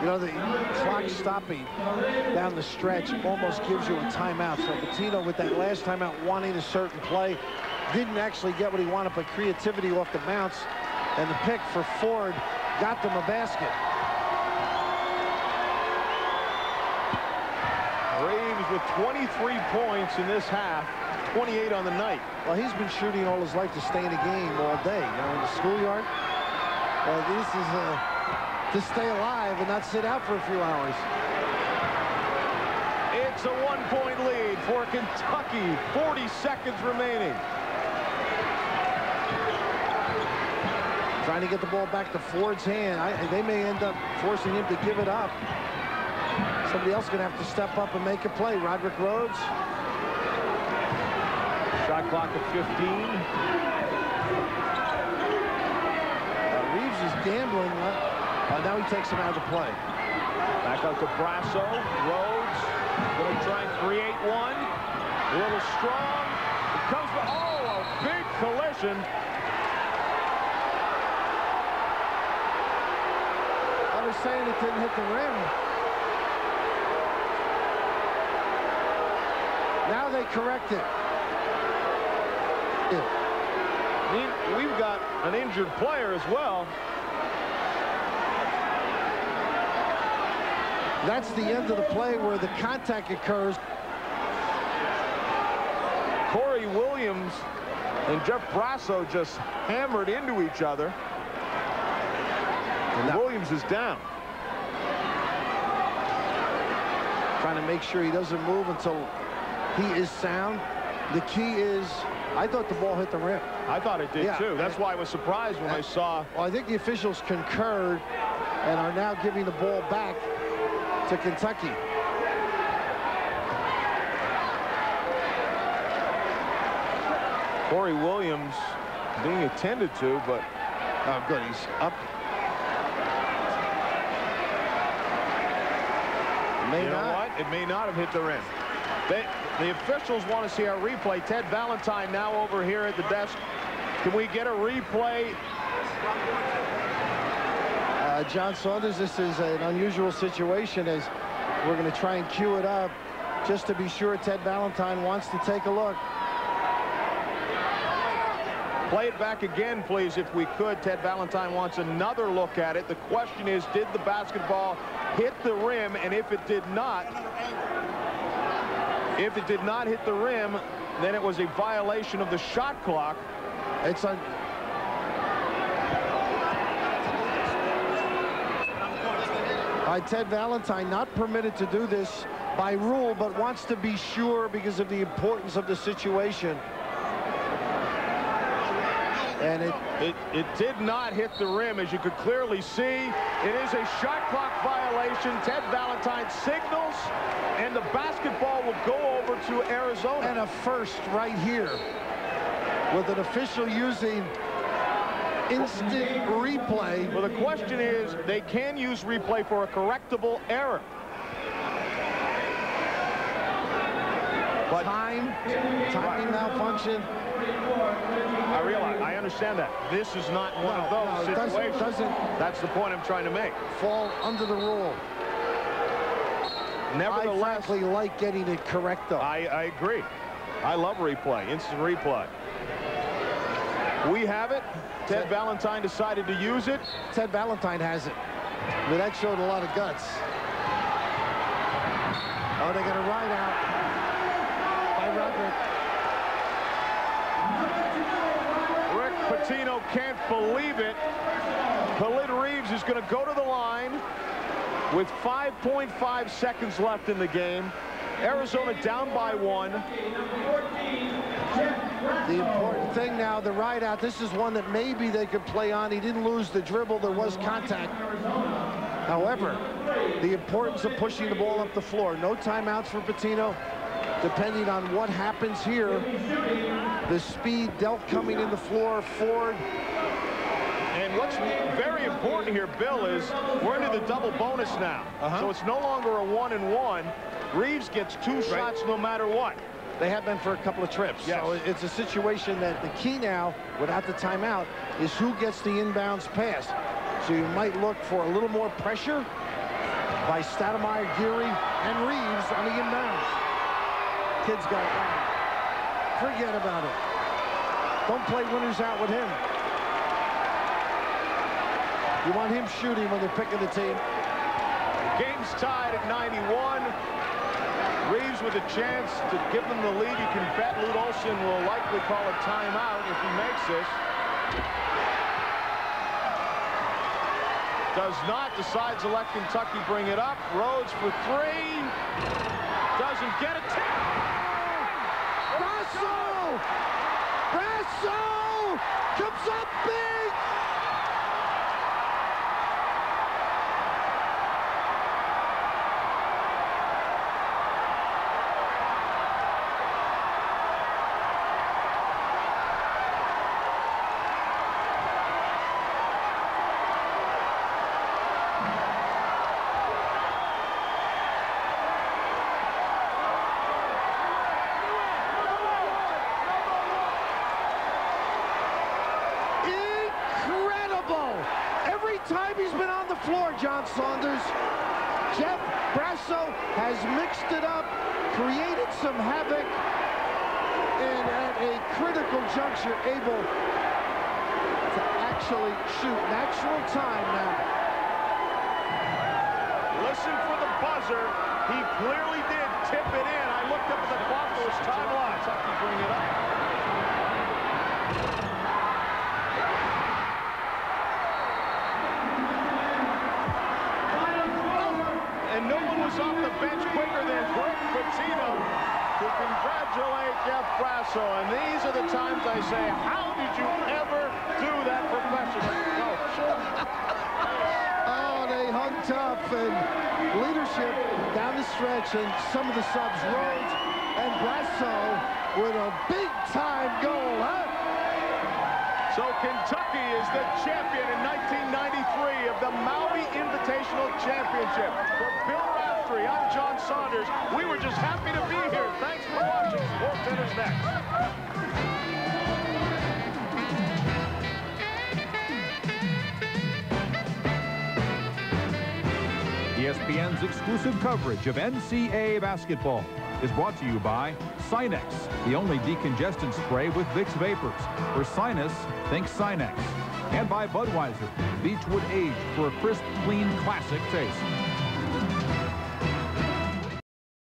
You know, the clock stopping down the stretch almost gives you a timeout. So Pitino, with that last timeout, wanting a certain play, didn't actually get what he wanted, but creativity off the bounce and the pick for Ford got them a basket. Reeves with twenty-three points in this half, twenty-eight on the night. Well, he's been shooting all his life to stay in the game all day. You know, in the schoolyard, well, this is uh, to stay alive and not sit out for a few hours. It's a one-point lead for Kentucky, forty seconds remaining. Trying to get the ball back to Ford's hand. I, they may end up forcing him to give it up. Somebody else going to have to step up and make a play. Roderick Rhodes. Shot clock at fifteen. Uh, Reeves is gambling. Uh, now he takes him out of the play. Back up to Brasso. Rhodes going to try and create one. A little strong. It comes to, oh, a big collision. Saying it didn't hit the rim. Now they correct it. Yeah. We've got an injured player as well. That's the end of the play where the contact occurs. Corey Williams and Jeff Brasso just hammered into each other. And Williams is down. Trying to make sure he doesn't move until he is sound. The key is, I thought the ball hit the rim. I thought it did, yeah, too. That's I, why I was surprised when I, I saw. Well, I think the officials concurred and are now giving the ball back to Kentucky. Corey Williams being attended to, but oh, good. He's up. You know what? It may not have hit the rim. They, the officials want to see our replay. Ted Valentine now over here at the desk. Can we get a replay? Uh, John Saunders, this is an unusual situation as we're going to try and cue it up just to be sure Ted Valentine wants to take a look. Play it back again, please, if we could. Ted Valentine wants another look at it. The question is, did the basketball hit the rim? And if it did not, if it did not hit the rim, then it was a violation of the shot clock. It's on. All right, Ted Valentine not permitted to do this by rule, but wants to be sure because of the importance of the situation. And it, it, it did not hit the rim, as you could clearly see. It is a shot clock violation. Ted Valentine signals, and the basketball will go over to Arizona. And a first right here with an official using instant replay. Well, the question is, they can use replay for a correctable error. But time, timing malfunction. I realize, I understand that. This is not one no, of those no, situations. Doesn't, doesn't That's the point I'm trying to make. Fall under the rule. Nevertheless, I frankly like getting it correct, though. I, I agree. I love replay, instant replay. We have it. Ted, Ted Valentine decided to use it. Ted Valentine has it. I mean, that showed a lot of guts. Oh, they get a ride out by Roderick. Rick Pitino can't believe it. Khalid Reeves is going to go to the line with five point five seconds left in the game. Arizona down by one. The important thing now, the ride out, this is one that maybe they could play on. He didn't lose the dribble. There was contact. However, the importance of pushing the ball up the floor. No timeouts for Pitino. Depending on what happens here, the speed, Delk coming in the floor, Ford. And what's very important here, Bill, is we're into the double bonus now. Uh-huh. So it's no longer a one and one. Reeves gets two right. shots no matter what. They have been for a couple of trips. Yes. So it's a situation that the key now, without the timeout, is who gets the inbounds pass. So you might look for a little more pressure by Stoudamire, Geary, and Reeves on the inbounds. Kid's got it. Forget about it. Don't play winners out with him. You want him shooting when they're picking the team. Game's tied at ninety-one. Reeves with a chance to give them the lead. You can bet Lute Olson will likely call a timeout if he makes this. Does not. Decides to let Kentucky bring it up. Rhodes for three. Doesn't get it. Brasso! Brasso! Comes up big! John Saunders, Jeff Brasso has mixed it up, created some havoc, and at a critical juncture able to actually shoot. Natural time now. Listen for the buzzer. He clearly did tip it in. I looked up at the clock. It was time lost. Kentucky bring it up. Off the bench quicker than Rick Pitino to congratulate Jeff Brasso. And these are the times I say, how did you ever do that professionally? Oh, sure. Oh, they hung tough, and leadership down the stretch, and some of the subs, Rhodes and Brasso with a big-time goal, huh? So Kentucky is the champion in nineteen ninety-three of the Maui Invitational Championship. For Bill Raftery, I'm John Saunders. We were just happy to be here. Thanks for watching. Sports Center's next. E S P N's exclusive coverage of N C double A basketball is brought to you by Sinex, the only decongestant spray with Vicks Vapors. For sinus, think Sinex. And by Budweiser, Beechwood aged for a crisp, clean, classic taste.